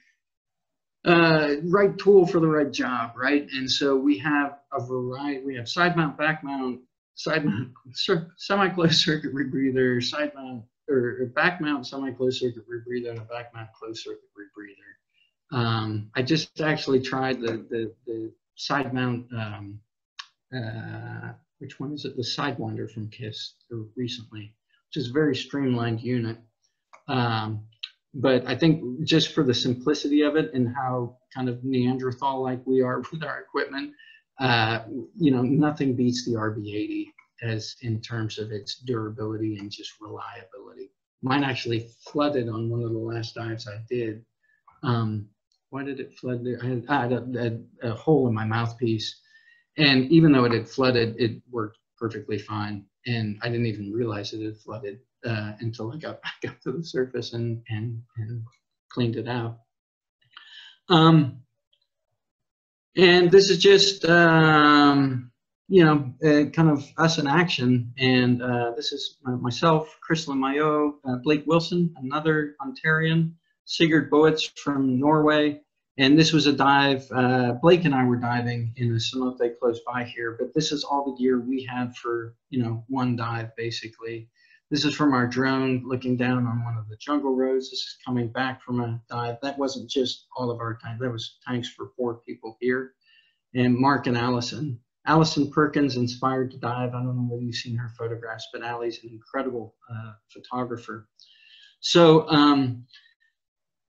uh, right tool for the right job, right? And so we have a variety, we have side mount, back mount, side mount, semi-closed circuit rebreather, side mount, or back mount, semi-closed circuit rebreather, and a back mount closed circuit rebreather. Um, I just actually tried the, the, the side mount, um, Uh, which one is it? The Sidewinder from KISS recently, which is a very streamlined unit. Um, but I think just for the simplicity of it and how kind of Neanderthal-like we are with our equipment, uh, you know, nothing beats the R B eighty as in terms of its durability and just reliability. Mine actually flooded on one of the last dives I did. Um, why did it flood there? I had, I had a, a, a hole in my mouthpiece. And even though it had flooded, it worked perfectly fine. And I didn't even realize it had flooded uh, until I got back up to the surface and, and, and cleaned it out. Um, and this is just, um, you know, uh, kind of us in action. And uh, this is myself, Chris Lemaillot, uh, Blake Wilson, another Ontarian, Sigurd Boets from Norway. And this was a dive, uh, Blake and I were diving in a cenote close by here, but this is all the gear we had for, you know, one dive, basically. This is from our drone looking down on one of the jungle roads. This is coming back from a dive. That wasn't just all of our tanks. That was tanks for four people here. And Mark and Allison. Allison Perkins inspired to dive. I don't know whether you've seen her photographs, but Allie's an incredible uh, photographer. So, um,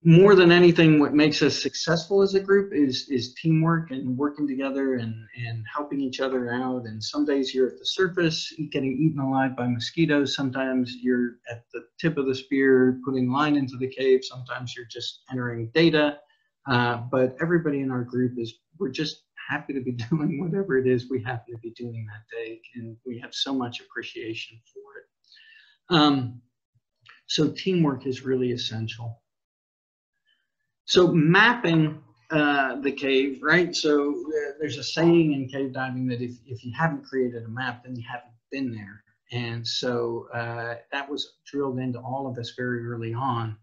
more than anything, what makes us successful as a group is is teamwork and working together and, and helping each other out. And some days you're at the surface getting eaten alive by mosquitoes. Sometimes you're at the tip of the spear putting line into the cave. Sometimes you're just entering data. Uh, but everybody in our group is, we're just happy to be doing whatever it is we happen to be doing that day. And we have so much appreciation for it. Um, so teamwork is really essential. So mapping uh, the cave, right? So uh, there's a saying in cave diving that if, if you haven't created a map, then you haven't been there. And so uh, that was drilled into all of us very early on.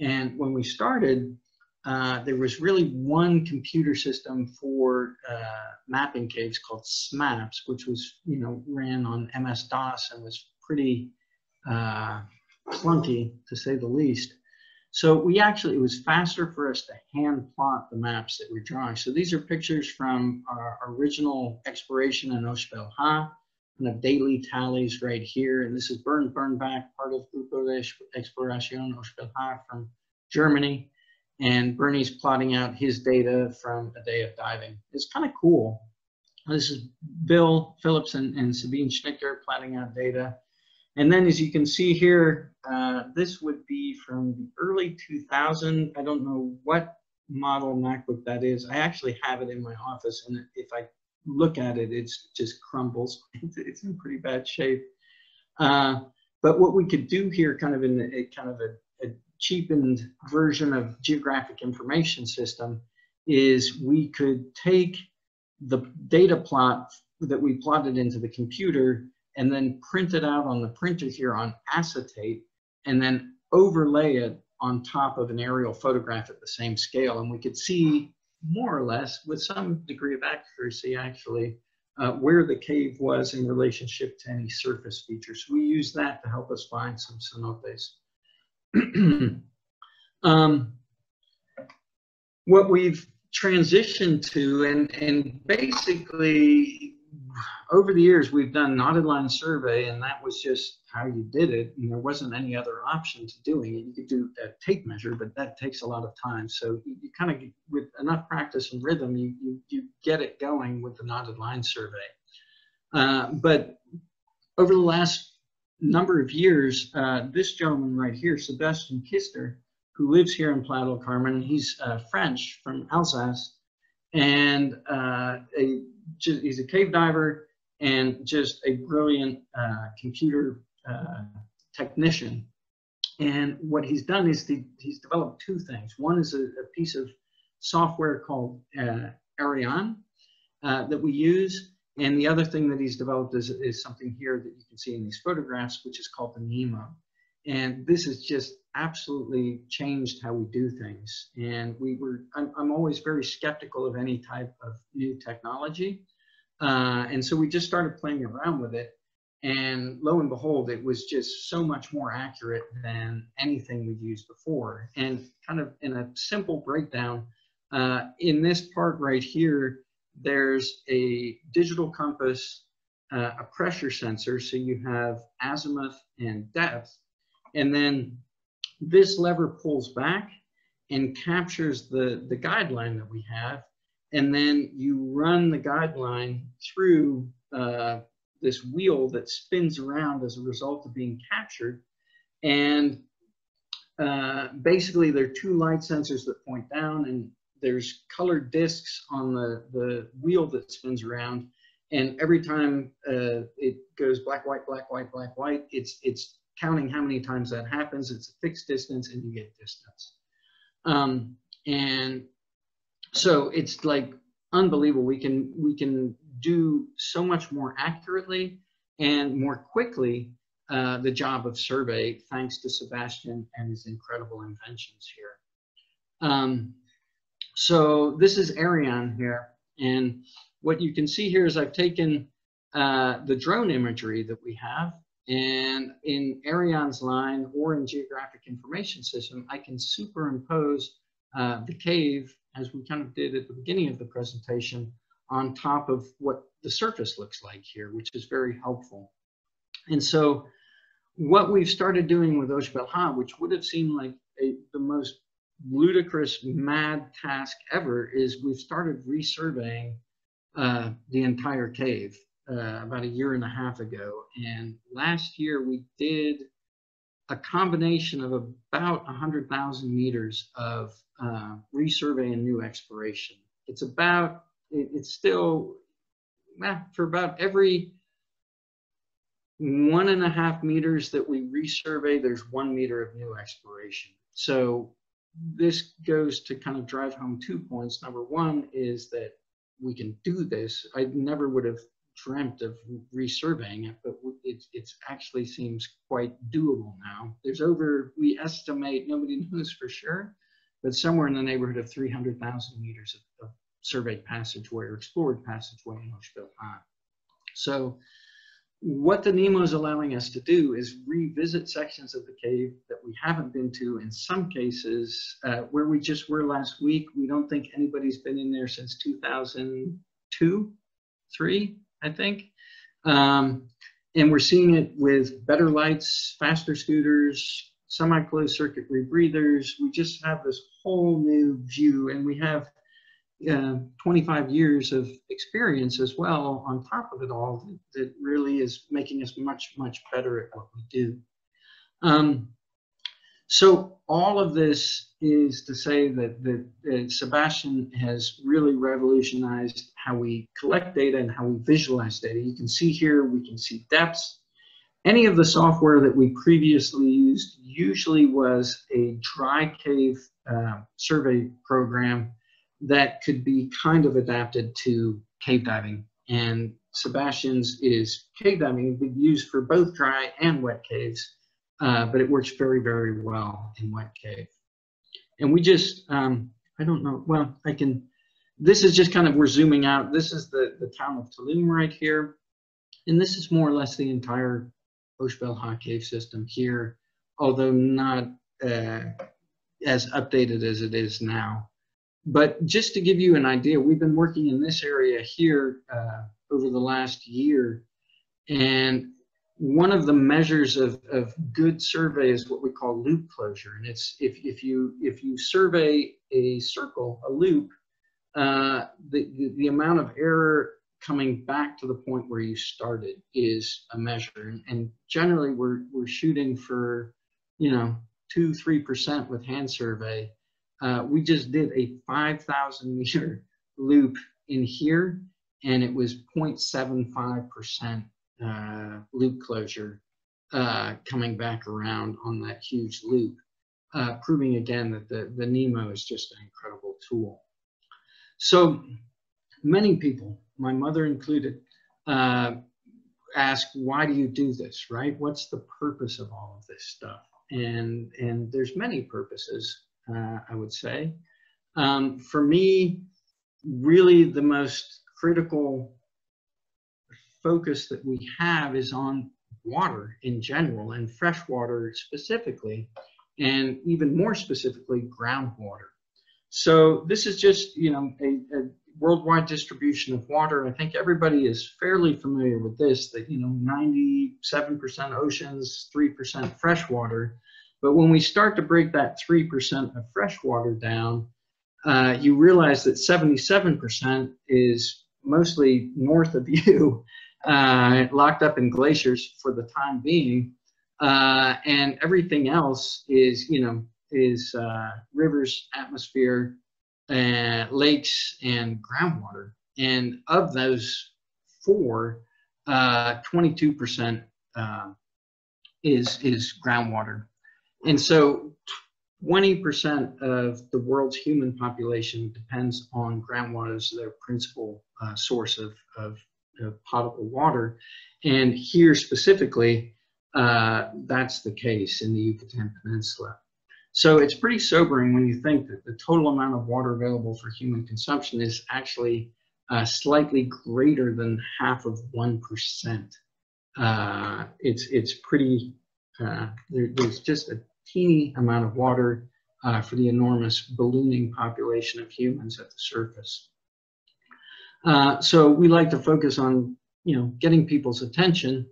And when we started, uh, there was really one computer system for uh, mapping caves called SMAPS, which was, you know, ran on M S DOS and was pretty uh, clunky, to say the least. So we actually, it was faster for us to hand plot the maps that we're drawing. So these are pictures from our original exploration in Ox Bel Ha, kind of daily tallies right here. And this is Bern Bernbach, part of Grupo de Exploración Ox Bel Ha from Germany. And Bernie's plotting out his data from a day of diving. It's kind of cool. This is Bill Phillips and, and Sabine Schnicker plotting out data. And then, as you can see here, uh, this would be from the early two thousands. I don't know what model MacBook that is. I actually have it in my office, and if I look at it, it just crumbles. It's in pretty bad shape. Uh, but what we could do here, kind of in a, kind of a, a cheapened version of geographic information system, is we could take the data plot that we plotted into the computer and then print it out on the printer here on acetate, and then overlay it on top of an aerial photograph at the same scale. And we could see more or less, with some degree of accuracy actually, uh, where the cave was in relationship to any surface features. We use that to help us find some cenotes. um, what we've transitioned to, and, and basically, over the years, we've done dotted line survey, and that was just how you did it. And there wasn't any other option to doing it. You could do a tape measure, but that takes a lot of time. So you, you kind of, with enough practice and rhythm, you, you, you get it going with the dotted line survey. Uh, but over the last number of years, uh, this gentleman right here, Sebastian Kister, who lives here in Playa del Carmen, he's uh, French from Alsace, and uh, a, just, he's a cave diver and just a brilliant uh, computer uh, technician. And what he's done is the, he's developed two things. One is a, a piece of software called uh, Ariane uh, that we use. And the other thing that he's developed is, is something here that you can see in these photographs, which is called the NEMO. And this has just absolutely changed how we do things. And we were, I'm, I'm always very skeptical of any type of new technology. Uh, and so we just started playing around with it. And lo and behold, it was just so much more accurate than anything we'd used before. And kind of in a simple breakdown, uh, in this part right here, there's a digital compass, uh, a pressure sensor, so you have azimuth and depth, and then this lever pulls back and captures the, the guideline that we have, and then you run the guideline through uh, this wheel that spins around as a result of being captured, and uh, basically there are two light sensors that point down, and there's colored discs on the, the wheel that spins around, and every time uh, it goes black, white, black, white, black, white, it's, it's counting how many times that happens. It's a fixed distance and you get distance. Um, and so it's like unbelievable. We can, we can do so much more accurately and more quickly uh, the job of survey, thanks to Sebastian and his incredible inventions here. Um, So this is Ariane here, and what you can see here is I've taken uh, the drone imagery that we have, and in Ariane's line or in Geographic Information System, I can superimpose uh, the cave, as we kind of did at the beginning of the presentation, on top of what the surface looks like here, which is very helpful. And so what we've started doing with Ox Bel Ha, which would have seemed like a, the most ludicrous, mad task ever, is we've started resurveying uh, the entire cave uh, about a year and a half ago. And last year we did a combination of about one hundred thousand meters of uh, resurvey and new exploration. It's about, it, it's still, well, for about every one and a half meters that we resurvey, there's one meter of new exploration. So this goes to kind of drive home two points. Number one is that we can do this. I never would have dreamt of resurveying it, but it it's actually seems quite doable now. There's over, we estimate, nobody knows for sure, but somewhere in the neighborhood of three hundred thousand meters of, of surveyed passageway or explored passageway in Ox Bel Ha. So what the NEMO is allowing us to do is revisit sections of the cave that we haven't been to, in some cases uh, where we just were last week. We don't think anybody's been in there since two thousand two, three, I think. Um, and we're seeing it with better lights, faster scooters, semi-closed circuit rebreathers. We just have this whole new view, and we have Uh, twenty-five years of experience as well on top of it all that really is making us much, much better at what we do. Um, so all of this is to say that, that uh, Sebastian has really revolutionized how we collect data and how we visualize data. You can see here, we can see depths. Any of the software that we previously used usually was a dry cave uh, survey program that could be kind of adapted to cave diving, and Sebastian's is cave diving, been used for both dry and wet caves, uh, but it works very, very well in wet cave. And we just, um, I don't know, well, I can, this is just kind of, we're zooming out. This is the, the town of Tulum right here, and this is more or less the entire Ox Bel Ha cave system here, although not uh, as updated as it is now. But just to give you an idea, we've been working in this area here uh, over the last year. And one of the measures of, of good survey is what we call loop closure. And it's if, if, you, if you survey a circle, a loop, uh, the, the, the amount of error coming back to the point where you started is a measure. And generally we're, we're shooting for, you know, two, three percent with hand survey. Uh, we just did a five thousand meter loop in here, and it was zero point seven five percent uh, loop closure uh, coming back around on that huge loop, uh, proving again that the, the NEMO is just an incredible tool. So many people, my mother included, uh, ask, why do you do this, right? What's the purpose of all of this stuff? And, and there's many purposes, uh, I would say. Um, for me, really the most critical focus that we have is on water in general and freshwater specifically, and even more specifically, groundwater. So this is just, you know, a, a worldwide distribution of water. I think everybody is fairly familiar with this, that, you know, ninety-seven percent oceans, three percent freshwater. But when we start to break that three percent of freshwater down, uh, you realize that seventy-seven percent is mostly north of you, uh, locked up in glaciers for the time being. Uh, and everything else is, you know, is uh, rivers, atmosphere, uh, lakes, and groundwater. And of those four, uh, twenty-two percent uh, is, is groundwater. And so twenty percent of the world's human population depends on groundwater as their principal uh, source of, of, of potable water. And here specifically, uh, that's the case in the Yucatan Peninsula. So it's pretty sobering when you think that the total amount of water available for human consumption is actually uh, slightly greater than half of one percent. Uh, it's, it's pretty, uh, there, there's just a teeny amount of water uh, for the enormous ballooning population of humans at the surface. Uh, so we like to focus on, you know, getting people's attention,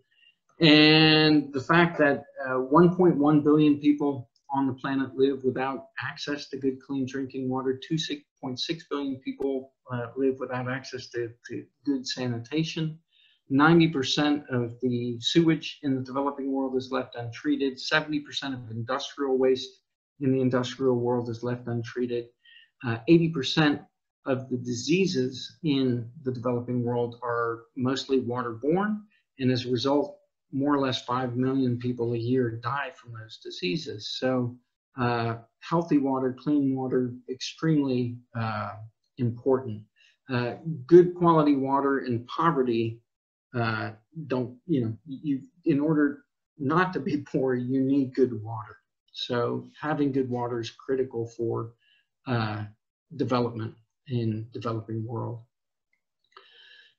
and the fact that uh, one point one billion people on the planet live without access to good, clean drinking water. two point six billion people uh, live without access to, to good sanitation. ninety percent of the sewage in the developing world is left untreated. seventy percent of industrial waste in the industrial world is left untreated. Uh, eighty percent of the diseases in the developing world are mostly waterborne, and as a result, more or less five million people a year die from those diseases. So uh, healthy water, clean water, extremely uh, important. Uh, good quality water and poverty uh, don't, you know, you, in order not to be poor, you need good water. So having good water is critical for uh, development in developing world.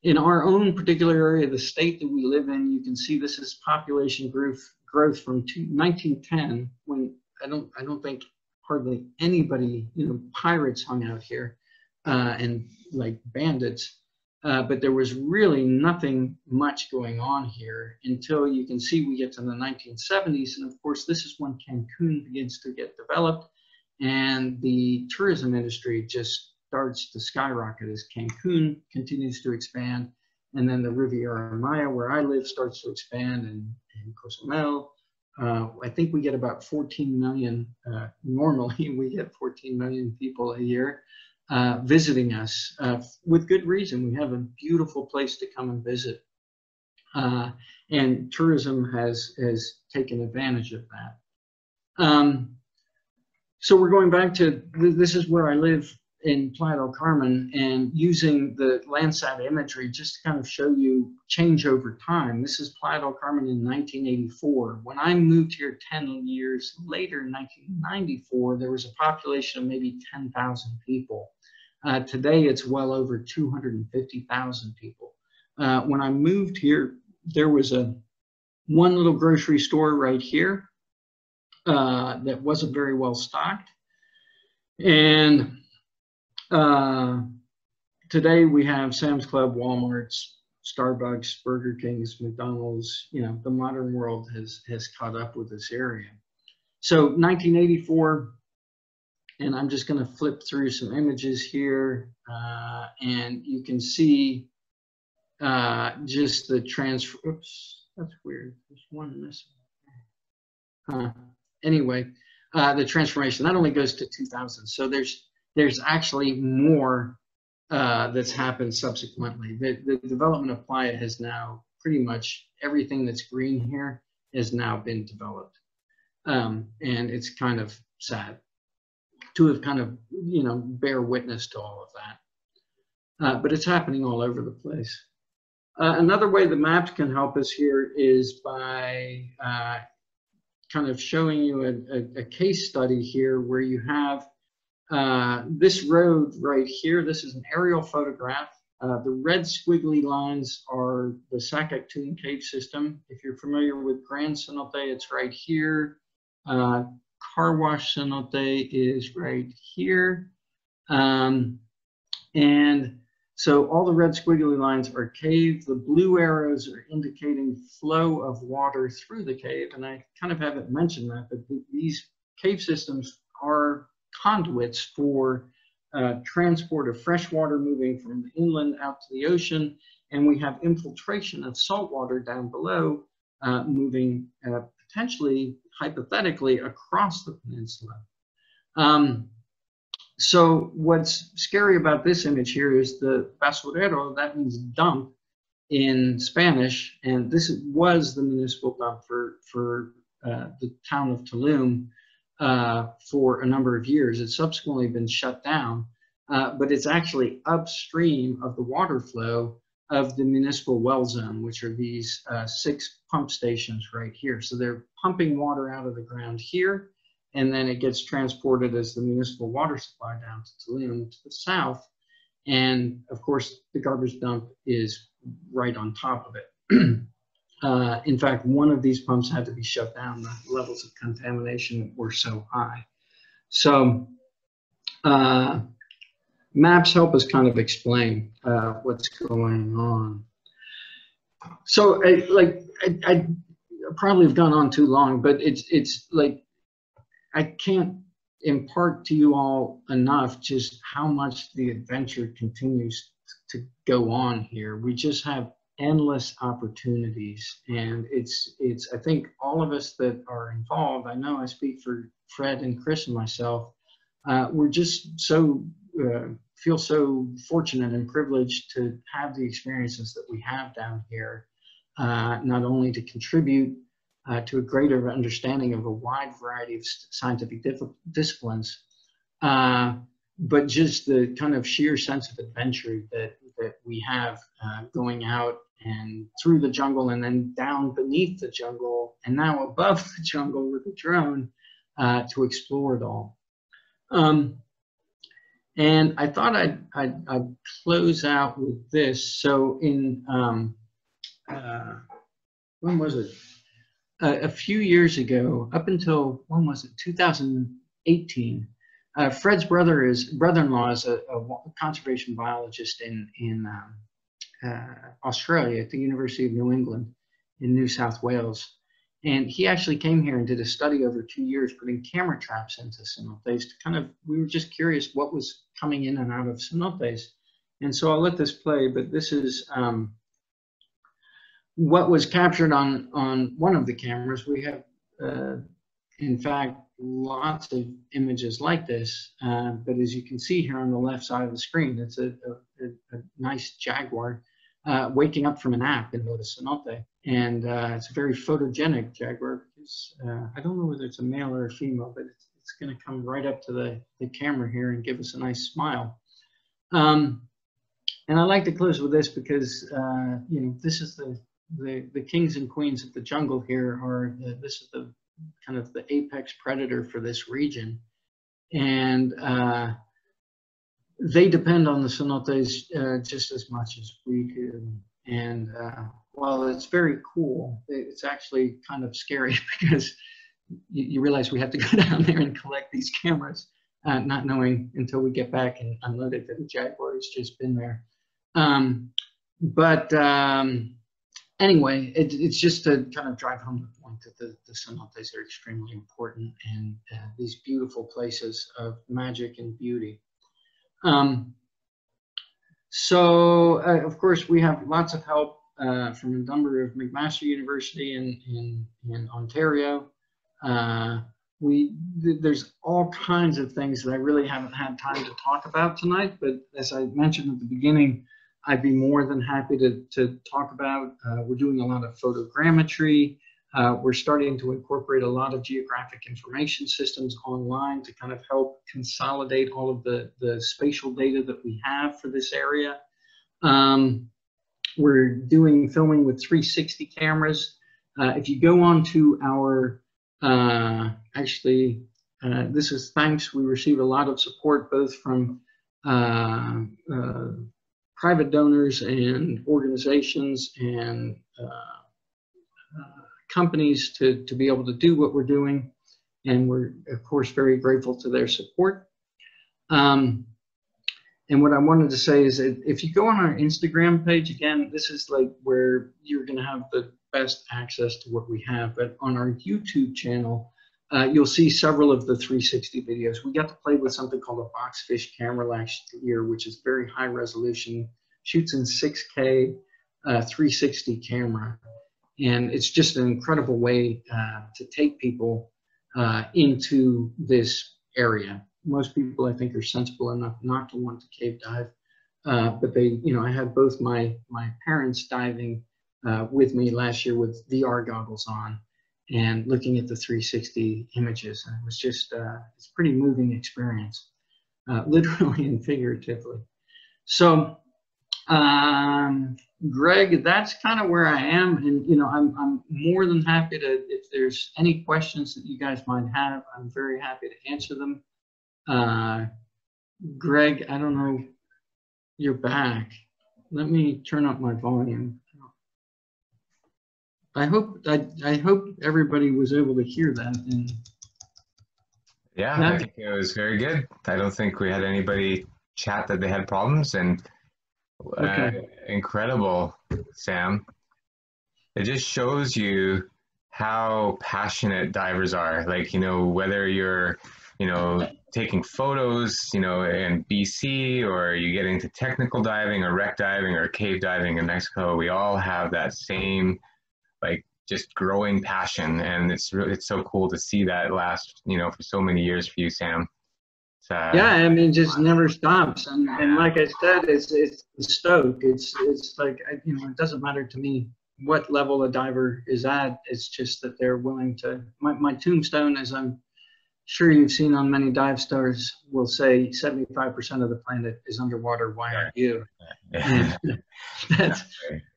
In our own particular area of the state that we live in, you can see this is population growth growth from nineteen ten, when I don't I don't think hardly anybody, you know, pirates hung out here uh, and like bandits, uh, but there was really nothing much going on here until you can see we get to the nineteen seventies, and of course this is when Cancun begins to get developed, and the tourism industry just starts to skyrocket as Cancun continues to expand, and then the Riviera Maya, where I live, starts to expand, and, and Cozumel. Uh, I think we get about fourteen million, uh, normally we get fourteen million people a year uh, visiting us, uh, with good reason. We have a beautiful place to come and visit, uh, and tourism has, has taken advantage of that. Um, so we're going back to, th this is where I live, in Playa del Carmen, and using the Landsat imagery just to kind of show you change over time. This is Playa del Carmen in nineteen eighty-four. When I moved here ten years later in nineteen ninety-four, there was a population of maybe ten thousand people. Uh, today, it's well over two hundred fifty thousand people. Uh, when I moved here, there was a one little grocery store right here uh, that wasn't very well stocked. And Uh, today we have Sam's Club, Walmart's, Starbucks, Burger King's, McDonald's. You know, the modern world has, has caught up with this area. So nineteen eighty-four, and I'm just going to flip through some images here, uh, and you can see uh, just the transfer, oops, that's weird, there's one missing. Huh. Anyway, uh, the transformation not only goes to two thousand, so there's, there's actually more uh, that's happened subsequently. The, the development of Playa has now pretty much everything that's green here has now been developed. Um, and it's kind of sad to have kind of, you know, bear witness to all of that. Uh, but it's happening all over the place. Uh, another way the maps can help us here is by uh, kind of showing you a, a, a case study here where you have uh, this road right here. This is an aerial photograph. Uh, the red squiggly lines are the Sac Actun cave system. If you're familiar with Grand Cenote, it's right here. Uh, Car Wash Cenote is right here. Um, and so all the red squiggly lines are cave. The blue arrows are indicating flow of water through the cave. And I kind of haven't mentioned that, but th these cave systems are conduits for Uh, transport of fresh water moving from the inland out to the ocean, and we have infiltration of salt water down below uh, moving uh, potentially, hypothetically, across the peninsula. Um, so what's scary about this image here is the basurero, that means dump in Spanish, and this was the municipal dump for, for uh, the town of Tulum. Uh, for a number of years. It's subsequently been shut down, uh, but it's actually upstream of the water flow of the municipal well zone, which are these uh, six pump stations right here. So they're pumping water out of the ground here, and then it gets transported as the municipal water supply down to Tulum to the south. And of course, the garbage dump is right on top of it. Uh, in fact, one of these pumps had to be shut down. The levels of contamination were so high. So uh, maps help us kind of explain uh, what's going on. So I, like, I, I probably have gone on too long, but it's, it's like, I can't impart to you all enough just how much the adventure continues to go on here. We just have endless opportunities, and it's it's I think all of us that are involved, I know I speak for Fred and Chris and myself, uh, we're just so uh, feel so fortunate and privileged to have the experiences that we have down here, uh, not only to contribute uh, to a greater understanding of a wide variety of scientific disciplines, uh, but just the kind of sheer sense of adventure that that we have uh, going out and through the jungle and then down beneath the jungle and now above the jungle with a drone uh, to explore it all. Um, and I thought I'd, I'd, I'd close out with this. So in, um, uh, when was it? Uh, a few years ago, up until, when was it? two thousand eighteen. Uh, Fred's brother is brother-in-law is a, a conservation biologist in in um, uh, Australia at the University of New England in New South Wales, and he actually came here and did a study over two years putting camera traps into cenotes. To kind of, we were just curious what was coming in and out of cenotes, and so I'll let this play. But this is um, what was captured on on one of the cameras. We have, uh, in fact, lots of images like this, uh, but as you can see here on the left side of the screen, it's a, a, a nice jaguar uh, waking up from a nap in the cenote, and uh, it's a very photogenic jaguar. Uh, I don't know whether it's a male or a female, but it's, it's going to come right up to the, the camera here and give us a nice smile. Um, and I like to close with this because uh, you know, this is the, the the kings and queens of the jungle here are the, this is the kind of the apex predator for this region, and uh, they depend on the cenotes uh, just as much as we do. And uh, while it's very cool, it's actually kind of scary because you, you realize we have to go down there and collect these cameras, uh, not knowing until we get back and unload it that the jaguar has just been there. Um, but um, anyway, it, it's just to kind of drive home the point that the, the cenotes are extremely important, and uh, these beautiful places of magic and beauty. Um, So, uh, of course, we have lots of help uh, from a number of McMaster University in, in, in Ontario. Uh, we, th there's all kinds of things that I really haven't had time to talk about tonight, but as I mentioned at the beginning, I'd be more than happy to, to talk about. Uh, we're doing a lot of photogrammetry. Uh, we're starting to incorporate a lot of geographic information systems online to kind of help consolidate all of the, the spatial data that we have for this area. Um, we're doing filming with three sixty cameras. Uh, if you go on to our, uh, actually, uh, this is thanks. We received a lot of support both from uh, uh, private donors and organizations and uh, companies to, to be able to do what we're doing. And we're, of course, very grateful to their support. Um, and what I wanted to say is that if you go on our Instagram page, again, this is like where you're going to have the best access to what we have. But on our YouTube channel, uh, you'll see several of the three sixty videos. We got to play with something called a boxfish camera last year, which is very high resolution, shoots in six K, uh, three sixty camera. And it's just an incredible way uh, to take people uh, into this area. Most people, I think, are sensible enough not to want to cave dive, uh, but they, you know, I had both my my parents diving uh, with me last year with V R goggles on and looking at the three sixty images. And it was just uh, it's a pretty moving experience, uh, literally and figuratively. So. Um, Greg, that's kind of where I am, and you know, I'm, I'm more than happy to, if there's any questions that you guys might have, I'm very happy to answer them. Uh, Greg, I don't know, you're back. Let me turn up my volume. I hope, I, I hope everybody was able to hear that. And yeah, that, I think it was very good. I don't think we had anybody chat that they had problems, and okay. Uh, incredible, Sam. It just shows you how passionate divers are. Like, you know, whether you're, you know, taking photos, you know, in B C, or you get into technical diving or wreck diving or cave diving in Mexico, we all have that same, like, just growing passion. And it's really, it's so cool to see that last, you know, for so many years for you, Sam. Uh, yeah, I mean, it just never stops, and, and like I said, it's it's stoked. It's it's like I, you know, it doesn't matter to me what level a diver is at. It's just that they're willing to. My my tombstone, as I'm sure you've seen on many dive stars, will say seventy-five percent of the planet is underwater. Why aren't you? Yeah. that's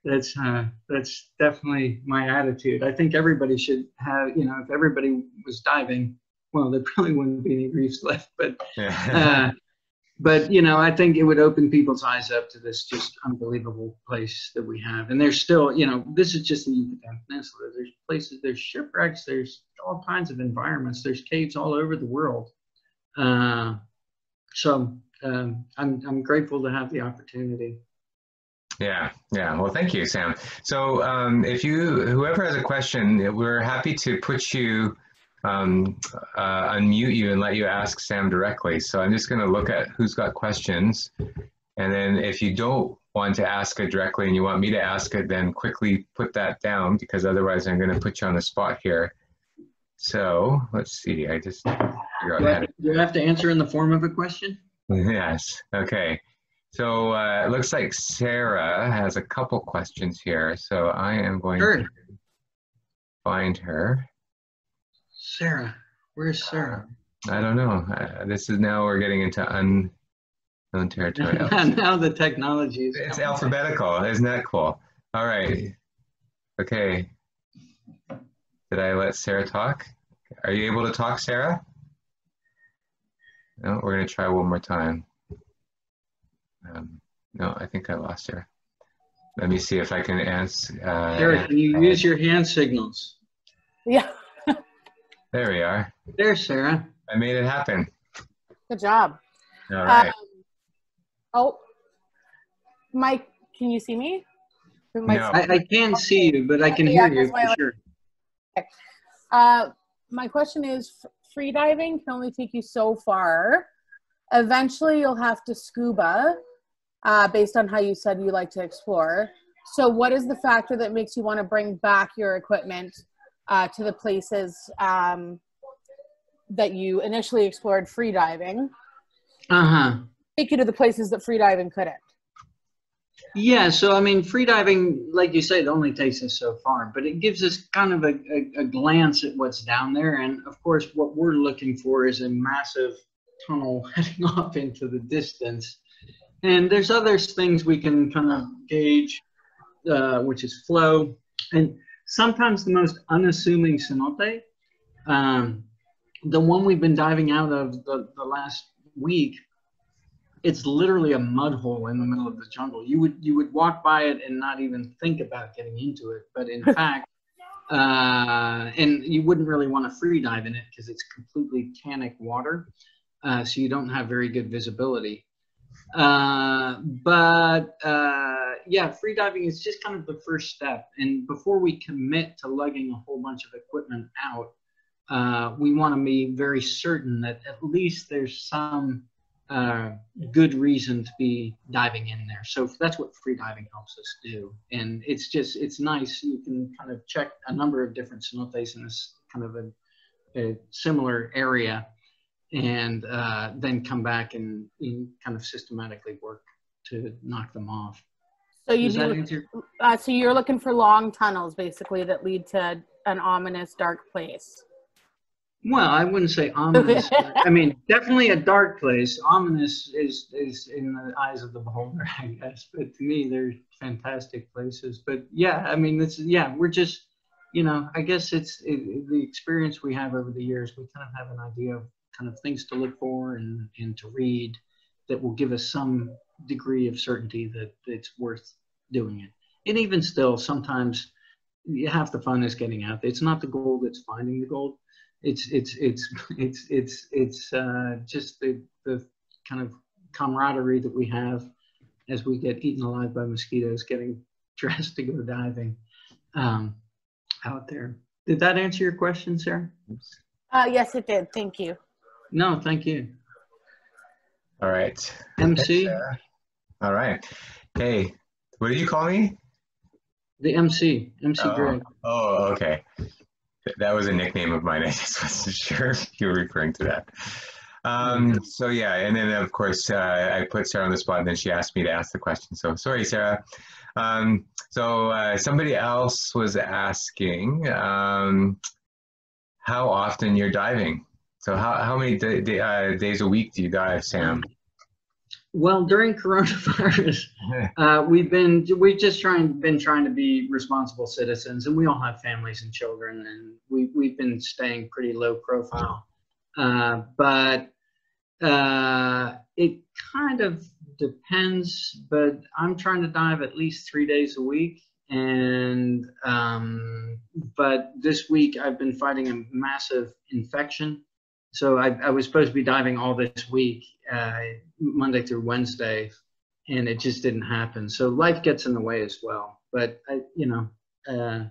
that's uh, that's definitely my attitude. I think everybody should have. You know, if everybody was diving. Well, there probably wouldn't be any reefs left, but, uh, but you know, I think it would open people's eyes up to this just unbelievable place that we have. And there's still, you know, this is just the Yucatan Peninsula. There's places, there's shipwrecks, there's all kinds of environments. There's caves all over the world. Uh, so um, I'm, I'm grateful to have the opportunity. Yeah, yeah. Well, thank you, Sam. So um, if you, whoever has a question, we're happy to put you um uh unmute you and let you ask Sam directly. So I'm just going to look at who's got questions, and then if you don't want to ask it directly and you want me to ask it, then quickly put that down, because otherwise I'm going to put you on the spot here. So let's see, I just figure out how to... Do you have to answer in the form of a question? Yes. Okay, so uh it looks like Sarah has a couple questions here, so I am going sure. to find her. Sarah, where's Sarah? I don't know. Uh, this is now we're getting into un, unknown territory. Now the technology is. It's alphabetical. Isn't that cool? All right. Okay. Did I let Sarah talk? Are you able to talk, Sarah? No, we're going to try one more time. Um, no, I think I lost Sarah. Let me see if I can answer. Uh, Sarah, can you use your hand signals? Yeah. There we are. There's Sarah. I made it happen. Good job. All right. Um, oh, Mike, can you see me? No. I, I can see you, but I can yeah, hear you for sure. Okay. Uh, my question is, free diving can only take you so far. Eventually, you'll have to scuba. uh, based on how you said you like to explore. So what is the factor that makes you want to bring back your equipment uh, to the places um, that you initially explored freediving? Uh-huh. Take you to the places that freediving couldn't. Yeah, so I mean, freediving, like you said, only takes us so far, but it gives us kind of a, a, a glance at what's down there. And of course, what we're looking for is a massive tunnel heading off into the distance. And there's other things we can kind of gauge, uh, which is flow. And sometimes the most unassuming cenote, um, the one we've been diving out of the, the last week, it's literally a mud hole in the middle of the jungle. You would you would walk by it and not even think about getting into it. But in fact, uh, and you wouldn't really want to free dive in it because it's completely tannic water. Uh, so you don't have very good visibility. Uh, but uh, yeah, free diving is just kind of the first step. And before we commit to lugging a whole bunch of equipment out, uh, we want to be very certain that at least there's some Uh, good reason to be diving in there. So that's what free diving helps us do. And it's just, it's nice. You can kind of check a number of different cenotes in this kind of a, a similar area and uh, then come back and, and kind of systematically work to knock them off. So, you do, uh, so you're looking for long tunnels basically that lead to an ominous dark place. Well, I wouldn't say ominous. I mean, definitely a dark place. Ominous is, is in the eyes of the beholder, I guess. But to me, they're fantastic places. But yeah, I mean, it's, yeah, we're just, you know, I guess it's it, the experience we have over the years. We kind of have an idea of kind of things to look for and, and to read that will give us some degree of certainty that it's worth doing it. And even still, sometimes half the fun is getting out. It's not the gold, it's finding the gold. It's it's it's it's it's it's uh, just the the kind of camaraderie that we have as we get eaten alive by mosquitoes, getting dressed to go diving um, out there. Did that answer your question, Sarah? Uh, yes, it did. Thank you. No, thank you. All right, M C. Thanks, all right. Hey, what did you call me? The M C, M C oh. Greg. Oh, okay. That was a nickname of mine. I just wasn't sure if you were referring to that. Um, so yeah, and then of course uh, I put Sarah on the spot and then she asked me to ask the question. So sorry, Sarah. Um, so uh, somebody else was asking um, how often you're diving. So how, how many d d uh, days a week do you dive, Sam? Well, during coronavirus, uh, we've been we've just trying been trying to be responsible citizens, and we all have families and children, and we we've been staying pretty low profile. Uh, but uh, it kind of depends. But I'm trying to dive at least three days a week, and um, but this week I've been fighting a massive infection. So I, I was supposed to be diving all this week, uh, Monday through Wednesday, and it just didn't happen. So life gets in the way as well. But I, you know, uh,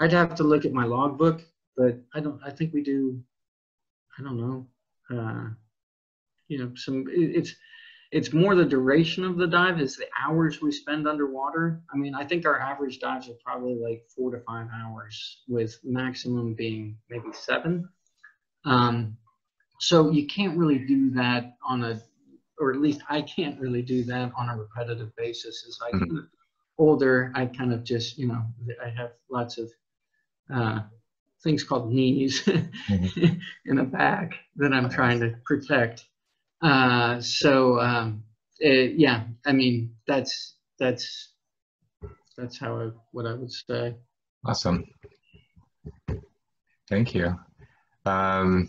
I'd have to look at my logbook. But I don't. I think we do. I don't know. Uh, you know, some. It, it's it's more the duration of the dive. It's the hours we spend underwater. I mean, I think our average dives are probably like four to five hours, with maximum being maybe seven. Um, so you can't really do that on a, or at least I can't really do that on a repetitive basis. As I get mm-hmm. older, I kind of just, you know, I have lots of uh, things called knees mm-hmm. in the back that I'm trying to protect. Uh, so um, it, yeah, I mean, that's, that's, that's how I, what I would say. Awesome. Thank you. Um,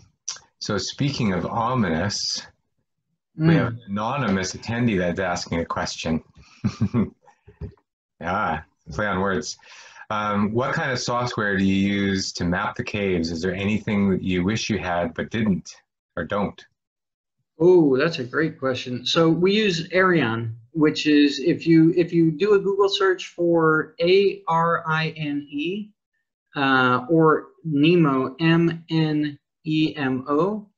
so speaking of ominous, mm. we have an anonymous attendee that's asking a question. Yeah, play on words. Um, what kind of software do you use to map the caves? Is there anything that you wish you had but didn't or don't? Oh, that's a great question. So we use Ariane, which is if you if you do a Google search for A R I N E, Uh, or NEMO, M N E M O,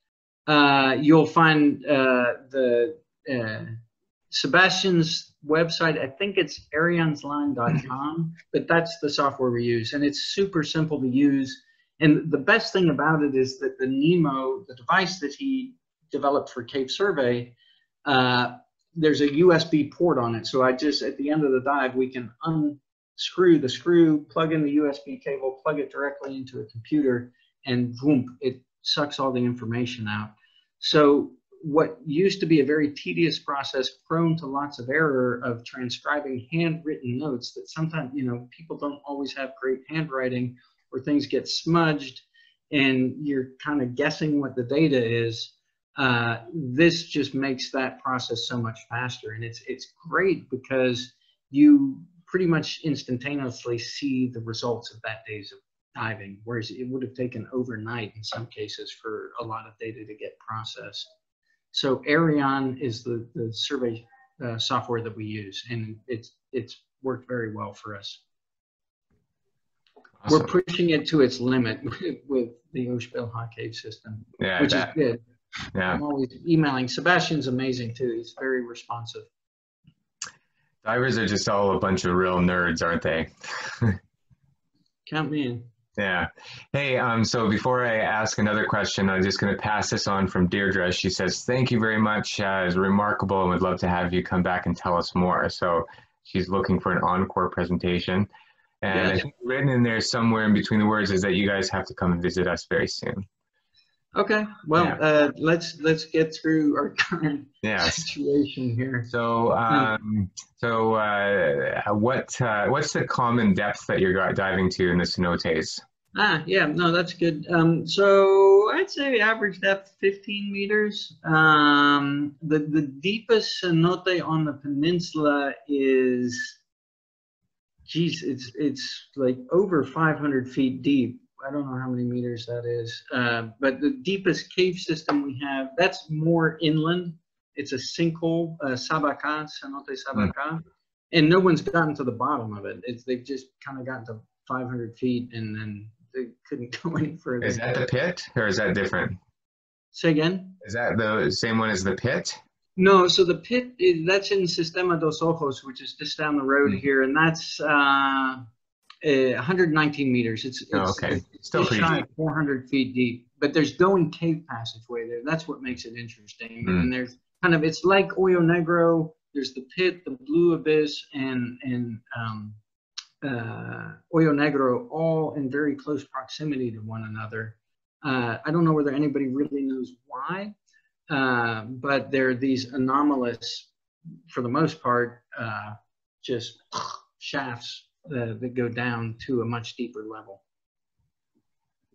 uh, you'll find uh, the uh, Sebastian's website, I think it's arianesline dot com, but that's the software we use, and it's super simple to use. And the best thing about it is that the NEMO, the device that he developed for Cape Survey, uh, there's a U S B port on it. So I just, at the end of the dive, we can unscrew the screw, plug in the U S B cable, plug it directly into a computer, and boom, it sucks all the information out. So what used to be a very tedious process, prone to lots of error, of transcribing handwritten notes that sometimes, you know, people don't always have great handwriting, or things get smudged and you're kind of guessing what the data is, uh, this just makes that process so much faster. And it's, it's great because you pretty much instantaneously see the results of that day's diving, whereas it would have taken overnight in some cases for a lot of data to get processed. So Ariane is the, the survey uh, software that we use, and it's, it's worked very well for us. Awesome. We're pushing it to its limit with, with the Ox Bel Ha cave system, yeah, which that, is good. Yeah. I'm always emailing. Sebastian's amazing too. He's very responsive. Divers are just all a bunch of real nerds, aren't they? Count me in. Yeah. Hey, um, so before I ask another question, I'm just going to pass this on from Deirdre. She says, thank you very much. Uh, it's remarkable and would love to have you come back and tell us more. So she's looking for an encore presentation. And yeah. I think written in there somewhere in between the words is that you guys have to come and visit us very soon. Okay. Well, yeah. uh, let's let's get through our current yes. situation here. So, um, so uh, what uh, what's the common depth that you're diving to in the cenotes? Ah, yeah, no, that's good. Um, so I'd say average depth fifteen meters. Um, the the deepest cenote on the peninsula is, geez, it's it's like over five hundred feet deep. I don't know how many meters that is, uh, but the deepest cave system we have, that's more inland. It's a sinkhole, uh, Sabaka, Cenote Sabaka, and no one's gotten to the bottom of it. It's, they've just kind of gotten to five hundred feet and then they couldn't go any further. Is that the pit or is that different? Say again? Is that the same one as the pit? No, so the pit, is, that's in Sistema dos Ojos, which is just down the road mm. here, and that's... Uh, Uh, one hundred nineteen meters. It's, it's oh, okay. It's still pretty shy of four hundred feet deep, but there's Doan Cave passageway there. That's what makes it interesting. Mm. And there's kind of, it's like Ojo Negro. There's the pit, the blue abyss, and and um, uh, Ojo Negro, all in very close proximity to one another. Uh, I don't know whether anybody really knows why, uh, but they're these anomalous, for the most part, uh, just shafts Uh, that go down to a much deeper level,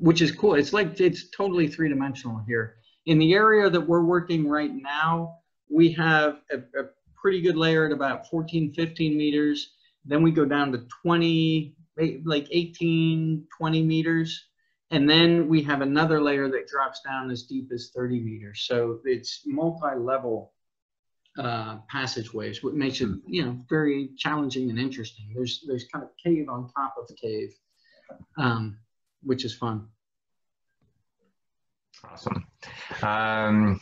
which is cool. It's like, it's totally three-dimensional here. In the area that we're working right now, we have a, a pretty good layer at about fourteen, fifteen meters. Then we go down to twenty, like eighteen, twenty meters. And then we have another layer that drops down as deep as thirty meters. So it's multi-level uh passageways, what makes it, you know, very challenging and interesting. There's there's kind of cave on top of the cave, um which is fun. Awesome. Um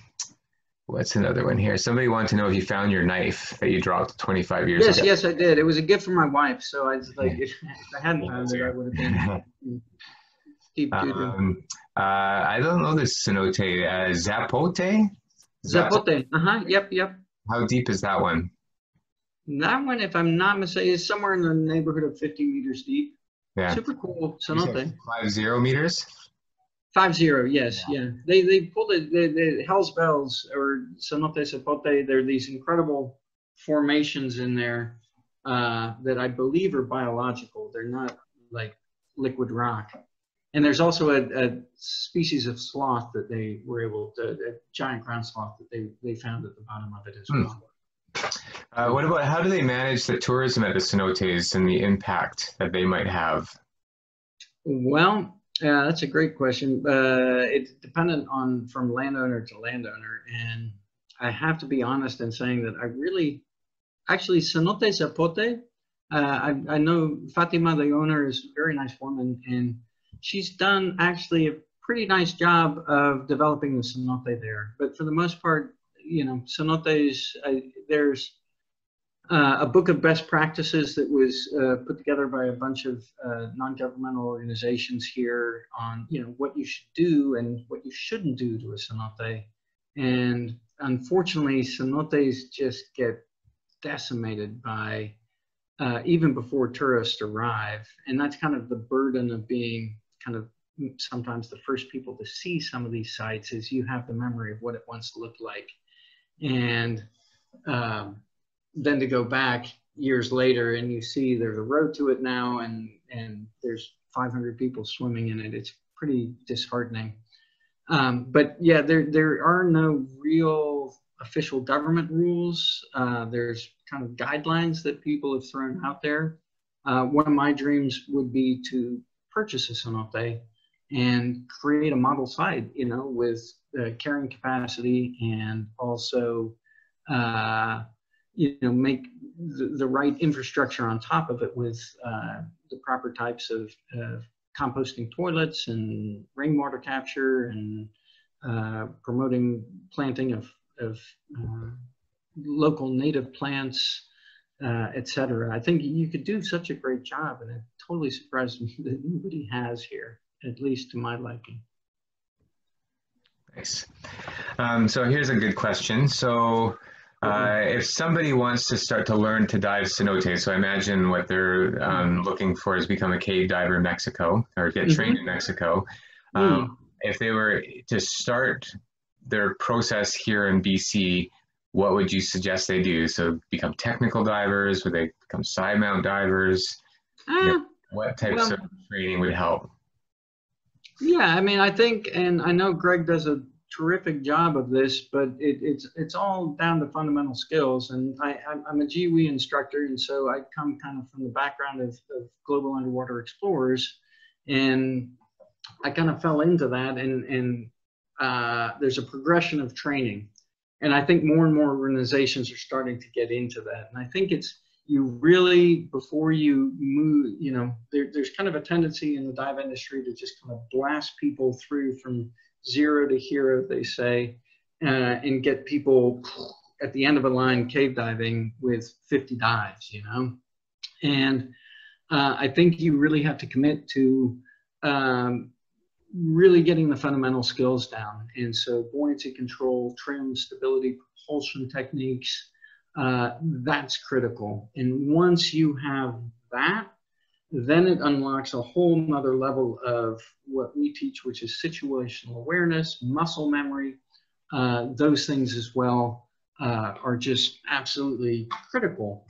what's another one here? Somebody wanted to know if you found your knife that you dropped twenty-five years yes, ago. Yes, yes, I did. It was a gift from my wife, so I was like, if I hadn't found it, I would have been deep. Um, uh I don't know this cenote. Uh, Zapote? Zapote. Uh-huh. Yep, yep. How deep is that one? That one, if I'm not mistaken, is somewhere in the neighborhood of fifty meters deep. Yeah. Super cool cenote. Five zero meters? Five zero, yes, yeah. yeah. They they pulled it, the, the Hell's Bells or Cenote Zapote, they're these incredible formations in there uh, that I believe are biological. They're not like liquid rock. And there's also a, a species of sloth that they were able to, a giant ground sloth that they, they found at the bottom of it as well. Uh, what about, how do they manage the tourism at the cenotes and the impact that they might have? Well, uh, that's a great question. Uh, it's dependent on from landowner to landowner. And I have to be honest in saying that I really, actually Cenote Zapote, uh, I, I know Fatima, the owner, is a very nice woman, and she's done actually a pretty nice job of developing the cenote there. But for the most part, you know, cenotes, I, there's uh, a book of best practices that was uh, put together by a bunch of uh, non-governmental organizations here on, you know, what you should do and what you shouldn't do to a cenote. And unfortunately, cenotes just get decimated by, uh, even before tourists arrive. And that's kind of the burden of being kind of sometimes the first people to see some of these sites, is you have the memory of what it once looked like. And um, then to go back years later and you see there's a road to it now, and, and there's five hundred people swimming in it. It's pretty disheartening. Um, but yeah, there, there are no real official government rules. Uh, there's kind of guidelines that people have thrown out there. Uh, one of my dreams would be to purchase a cenote and create a model site, you know, with uh, carrying capacity, and also, uh, you know, make the, the right infrastructure on top of it with uh, the proper types of uh, composting toilets and rainwater capture, and uh, promoting planting of, of uh, local native plants, uh, et cetera. I think you could do such a great job, and it totally surprised me that nobody has here, at least to my liking. Nice. Um, so here's a good question. So uh, if somebody wants to start to learn to dive cenote, so I imagine what they're um, looking for is become a cave diver in Mexico, or get trained mm-hmm. in Mexico. Um, mm. If they were to start their process here in B C, what would you suggest they do? So become technical divers? Would they become side mount divers? Uh, you know, what types well, of training would help? Yeah, I mean, I think, and I know Greg does a terrific job of this, but it, it's it's all down to fundamental skills. And I, I'm a G W I instructor, and so I come kind of from the background of, of global underwater explorers, and I kind of fell into that. And and uh, there's a progression of training, and I think more and more organizations are starting to get into that. And I think it's you really, before you move, you know, there, there's kind of a tendency in the dive industry to just kind of blast people through from zero to hero, they say, uh, and get people at the end of a line cave diving with fifty dives, you know? And uh, I think you really have to commit to um, really getting the fundamental skills down. And so buoyancy control, trim, stability, propulsion techniques, Uh, that's critical. And once you have that, then it unlocks a whole nother level of what we teach, which is situational awareness, muscle memory. Uh, those things as well uh, are just absolutely critical.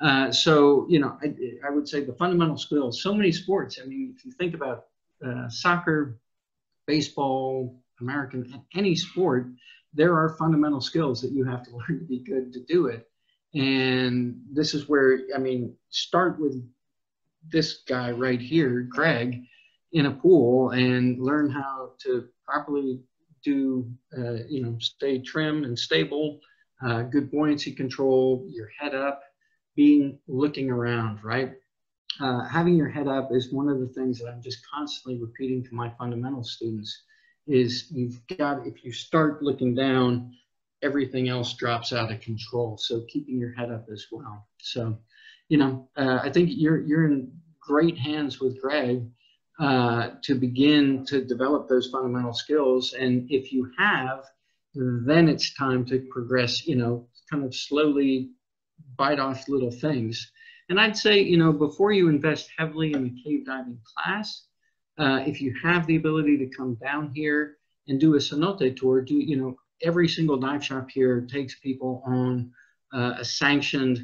Uh, so, you know, I, I would say the fundamental skills, so many sports. I mean, if you think about uh, soccer, baseball, American, any sport, there are fundamental skills that you have to learn to be good to do it. And this is where, I mean, start with this guy right here, Greg, in a pool, and learn how to properly do, uh, you know, stay trim and stable, uh, good buoyancy control, your head up, being looking around, right? Uh, having your head up is one of the things that I'm just constantly repeating to my fundamental students. Is you've got, if you start looking down, everything else drops out of control. So keeping your head up as well. So, you know, uh, I think you're, you're in great hands with Greg uh, to begin to develop those fundamental skills. And if you have, then it's time to progress, you know, kind of slowly bite off little things. And I'd say, you know, before you invest heavily in the cave diving class, Uh, if you have the ability to come down here and do a cenote tour, do, you know, every single dive shop here takes people on uh, a sanctioned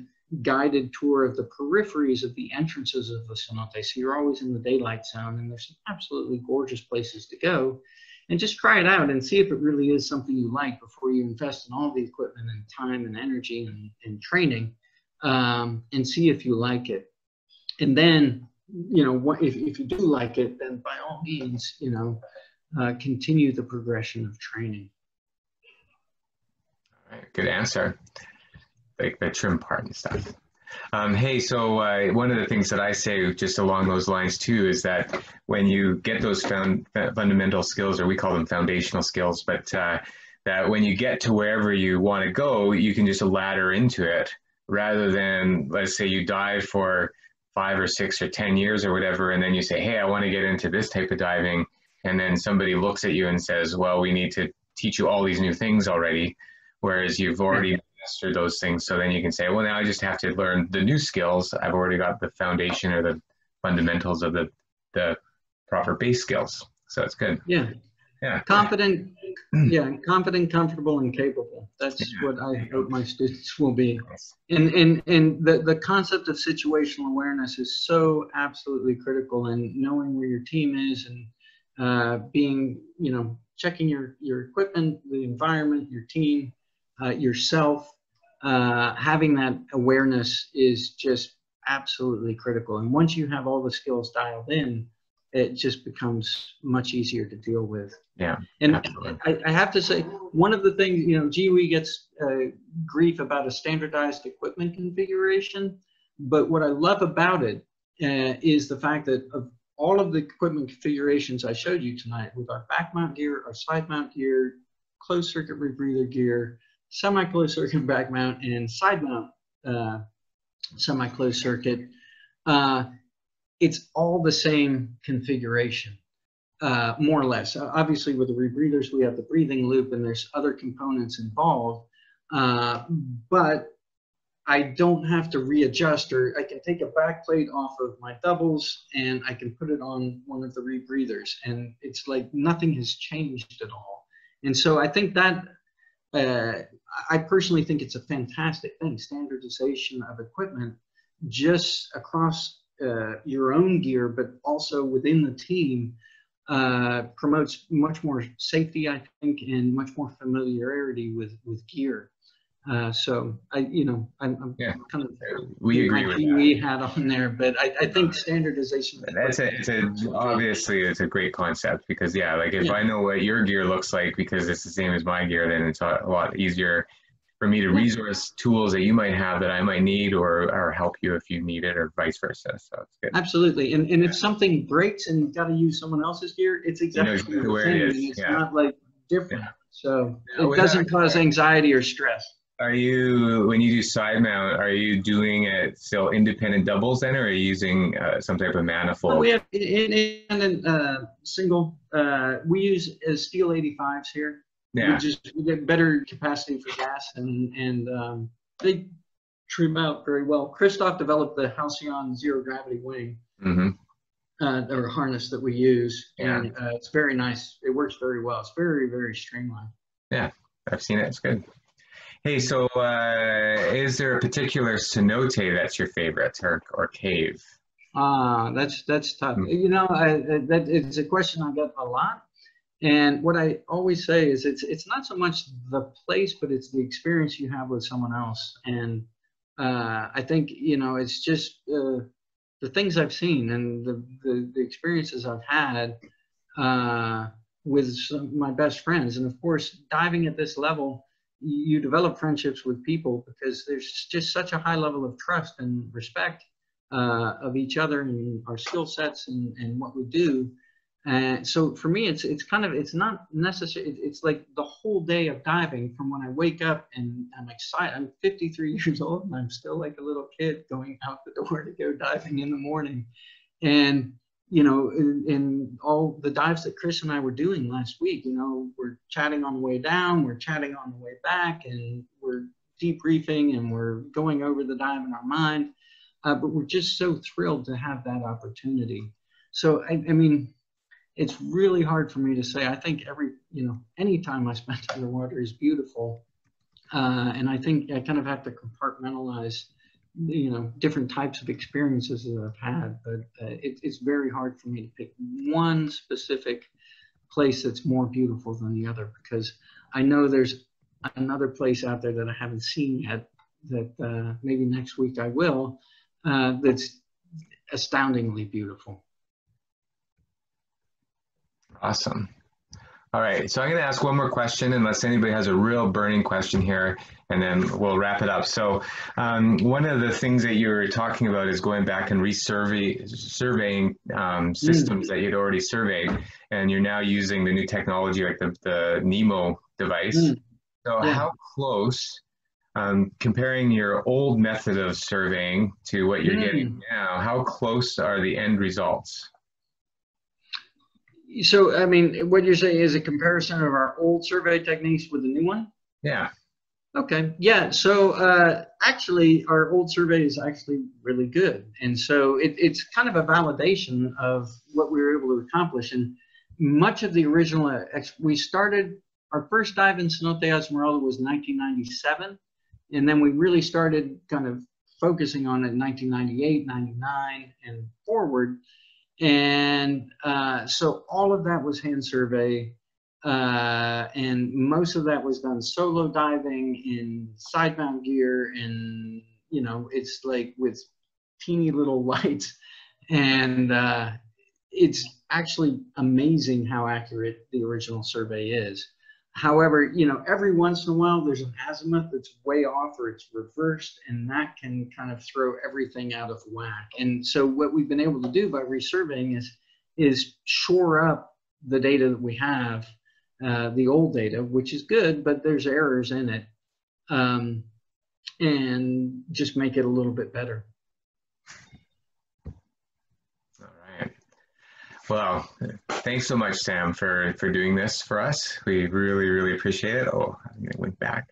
guided tour of the peripheries of the entrances of the cenote. So you're always in the daylight zone, and there's some absolutely gorgeous places to go. And just try it out and see if it really is something you like before you invest in all the equipment and time and energy and, and training, um, and see if you like it. And then, you know, what, if, if you do like it, then by all means, you know, uh, continue the progression of training. All right, good answer. Like the trim part and stuff. Um, hey, so uh, one of the things that I say just along those lines too is that when you get those found, fundamental skills, or we call them foundational skills, but uh, that when you get to wherever you want to go, you can just ladder into it rather than, let's say, you dive for five or six or ten years or whatever, and then you say, hey, I want to get into this type of diving, and then somebody looks at you and says, well, we need to teach you all these new things already, whereas you've already mastered those things. So then you can say, well, now I just have to learn the new skills. I've already got the foundation or the fundamentals of the, the proper base skills. So it's good. Yeah. Yeah. Confident, yeah, confident, comfortable, and capable. That's yeah. what I hope my students will be. And and and the, the concept of situational awareness is so absolutely critical, and knowing where your team is, and uh, being, you know, checking your, your equipment, the environment, your team, uh, yourself, uh, having that awareness is just absolutely critical. And once you have all the skills dialed in, it just becomes much easier to deal with. Yeah, and I, I have to say, one of the things, you know, G U E gets uh, grief about a standardized equipment configuration, but what I love about it uh, is the fact that of all of the equipment configurations I showed you tonight, with our back mount gear, our side mount gear, closed circuit rebreather gear, semi-closed circuit back mount, and side mount uh, semi-closed circuit, uh, it's all the same configuration, uh, more or less. Uh, obviously, with the rebreathers, we have the breathing loop, and there's other components involved. Uh, but I don't have to readjust, or I can take a back plate off of my doubles, and I can put it on one of the rebreathers. And it's like nothing has changed at all. And so I think that, uh, I personally think it's a fantastic thing, standardization of equipment just across Uh, your own gear, but also within the team, uh, promotes much more safety, I think, and much more familiarity with with gear. Uh, so I, you know, I'm, I'm yeah. kind of we agree with that. We had on there, but I, I think standardization. That's a, it's a, obviously it's a great concept, because yeah, like if yeah. I know what your gear looks like because it's the same as my gear, then it's a lot easier for me to resource tools that you might have that I might need, or, or help you if you need it, or vice versa. So it's good. Absolutely. And, and if something breaks and you've got to use someone else's gear, it's exactly you know, the same. It is. And it's yeah. not like different. Yeah. So no, it doesn't cause anxiety or stress. Are you, when you do side mount, are you doing it still independent doubles then, or are you using uh, some type of manifold? Well, we have independent uh, single. Uh, we use uh, steel eighty-fives here. Yeah. We just we get better capacity for gas, and, and um, they trim out very well. Christophe developed the Halcyon zero gravity wing, mm-hmm. uh, or harness that we use, yeah. and uh, it's very nice. It works very well. It's very, very streamlined. Yeah, I've seen it. It's good. Hey, so uh, is there a particular cenote that's your favorite, or, or cave? Ah, uh, that's, that's tough. Mm-hmm. You know, I, that is a question I get a lot. And what I always say is it's it's not so much the place, but it's the experience you have with someone else. And uh, I think, you know, it's just uh, the things I've seen and the, the, the experiences I've had uh, with some of my best friends. And of course, diving at this level, you develop friendships with people because there's just such a high level of trust and respect uh, of each other and our skill sets and, and what we do. And uh, so for me, it's it's kind of, it's not necessary. It, it's like the whole day of diving, from when I wake up and I'm excited. I'm fifty-three years old and I'm still like a little kid going out the door to go diving in the morning. And, you know, in, in all the dives that Chris and I were doing last week, you know, we're chatting on the way down, we're chatting on the way back, and we're debriefing and we're going over the dive in our mind. Uh, but we're just so thrilled to have that opportunity. So, I, I mean, it's really hard for me to say. I think every, you know, any time I spend in the water is beautiful. Uh, and I think I kind of have to compartmentalize, you know, different types of experiences that I've had, but uh, it, it's very hard for me to pick one specific place that's more beautiful than the other, because I know there's another place out there that I haven't seen yet that uh, maybe next week I will, uh, that's astoundingly beautiful. Awesome. All right, so I'm going to ask one more question, unless anybody has a real burning question here, and then we'll wrap it up. So um, one of the things that you were talking about is going back and resurvey surveying um, systems mm. that you'd already surveyed, and you're now using the new technology like the, the NEMO device. Mm. So yeah. how close um, comparing your old method of surveying to what you're mm. getting now, how close are the end results? So, I mean, what you're saying is a comparison of our old survey techniques with the new one? Yeah. Okay. Yeah. So uh, actually, our old survey is actually really good. And so it, it's kind of a validation of what we were able to accomplish. And much of the original, we started, our first dive in Cenote Esmeralda was nineteen ninety-seven. And then we really started kind of focusing on it in nineteen ninety-eight, ninety-nine and forward. And uh, so all of that was hand survey. Uh, and most of that was done solo diving in sidebound gear, and you know, it's like with teeny little lights, and uh, it's actually amazing how accurate the original survey is. However, you know, every once in a while there's an azimuth that's way off or it's reversed, and that can kind of throw everything out of whack. And so what we've been able to do by resurveying is is shore up the data that we have. Uh, the old data, which is good, but there's errors in it, um, and just make it a little bit better. All right. Well, thanks so much, Sam, for, for doing this for us. We really, really appreciate it. Oh, it went back.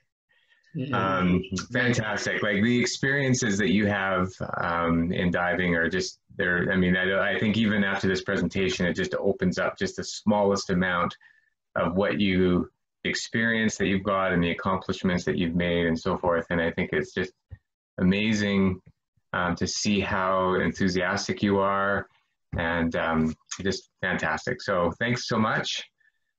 Yeah. Um, fantastic. Like the experiences that you have um, in diving are just there. I mean, I, I think even after this presentation, it just opens up just the smallest amount of what you experience that you've got and the accomplishments that you've made and so forth. And I think it's just amazing um, to see how enthusiastic you are, and um, just fantastic. So thanks so much.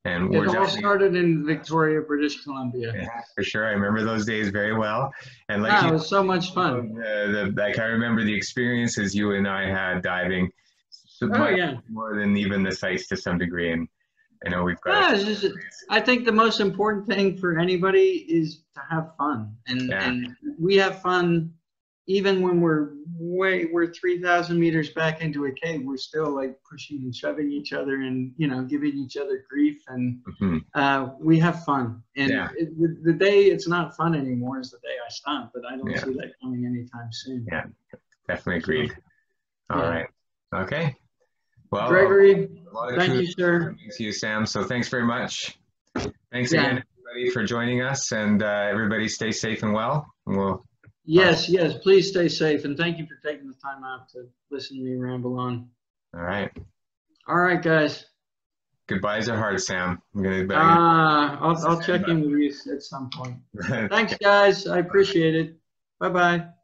And we're it all started in Victoria, British Columbia. Yeah, for sure. I remember those days very well. And like wow, you, it was so much fun. The, the, like I remember the experiences you and I had diving, so oh, much yeah. more than even the sites to some degree. And I know we've got. Yeah, just, I think the most important thing for anybody is to have fun, and, yeah. and we have fun even when we're way we're three thousand meters back into a cave. We're still like pushing and shoving each other, and you know, giving each other grief, and mm-hmm. uh, we have fun. And yeah. it, the, the day it's not fun anymore is the day I stop. But I don't yeah. see that coming anytime soon. Yeah, definitely agreed. All yeah. right. Okay. Well, Gregory, thank you, sir. Thank you, Sam. So thanks very much. Thanks yeah. again, everybody, for joining us. And uh, everybody stay safe and well. And we'll yes, uh, yes. Please stay safe. And thank you for taking the time out to listen to me ramble on. All right. All right, guys. Goodbyes are hard, Sam. I'm gonna, uh, I'll, I'll check in with you at some point. Thanks, guys. I appreciate it. Bye-bye.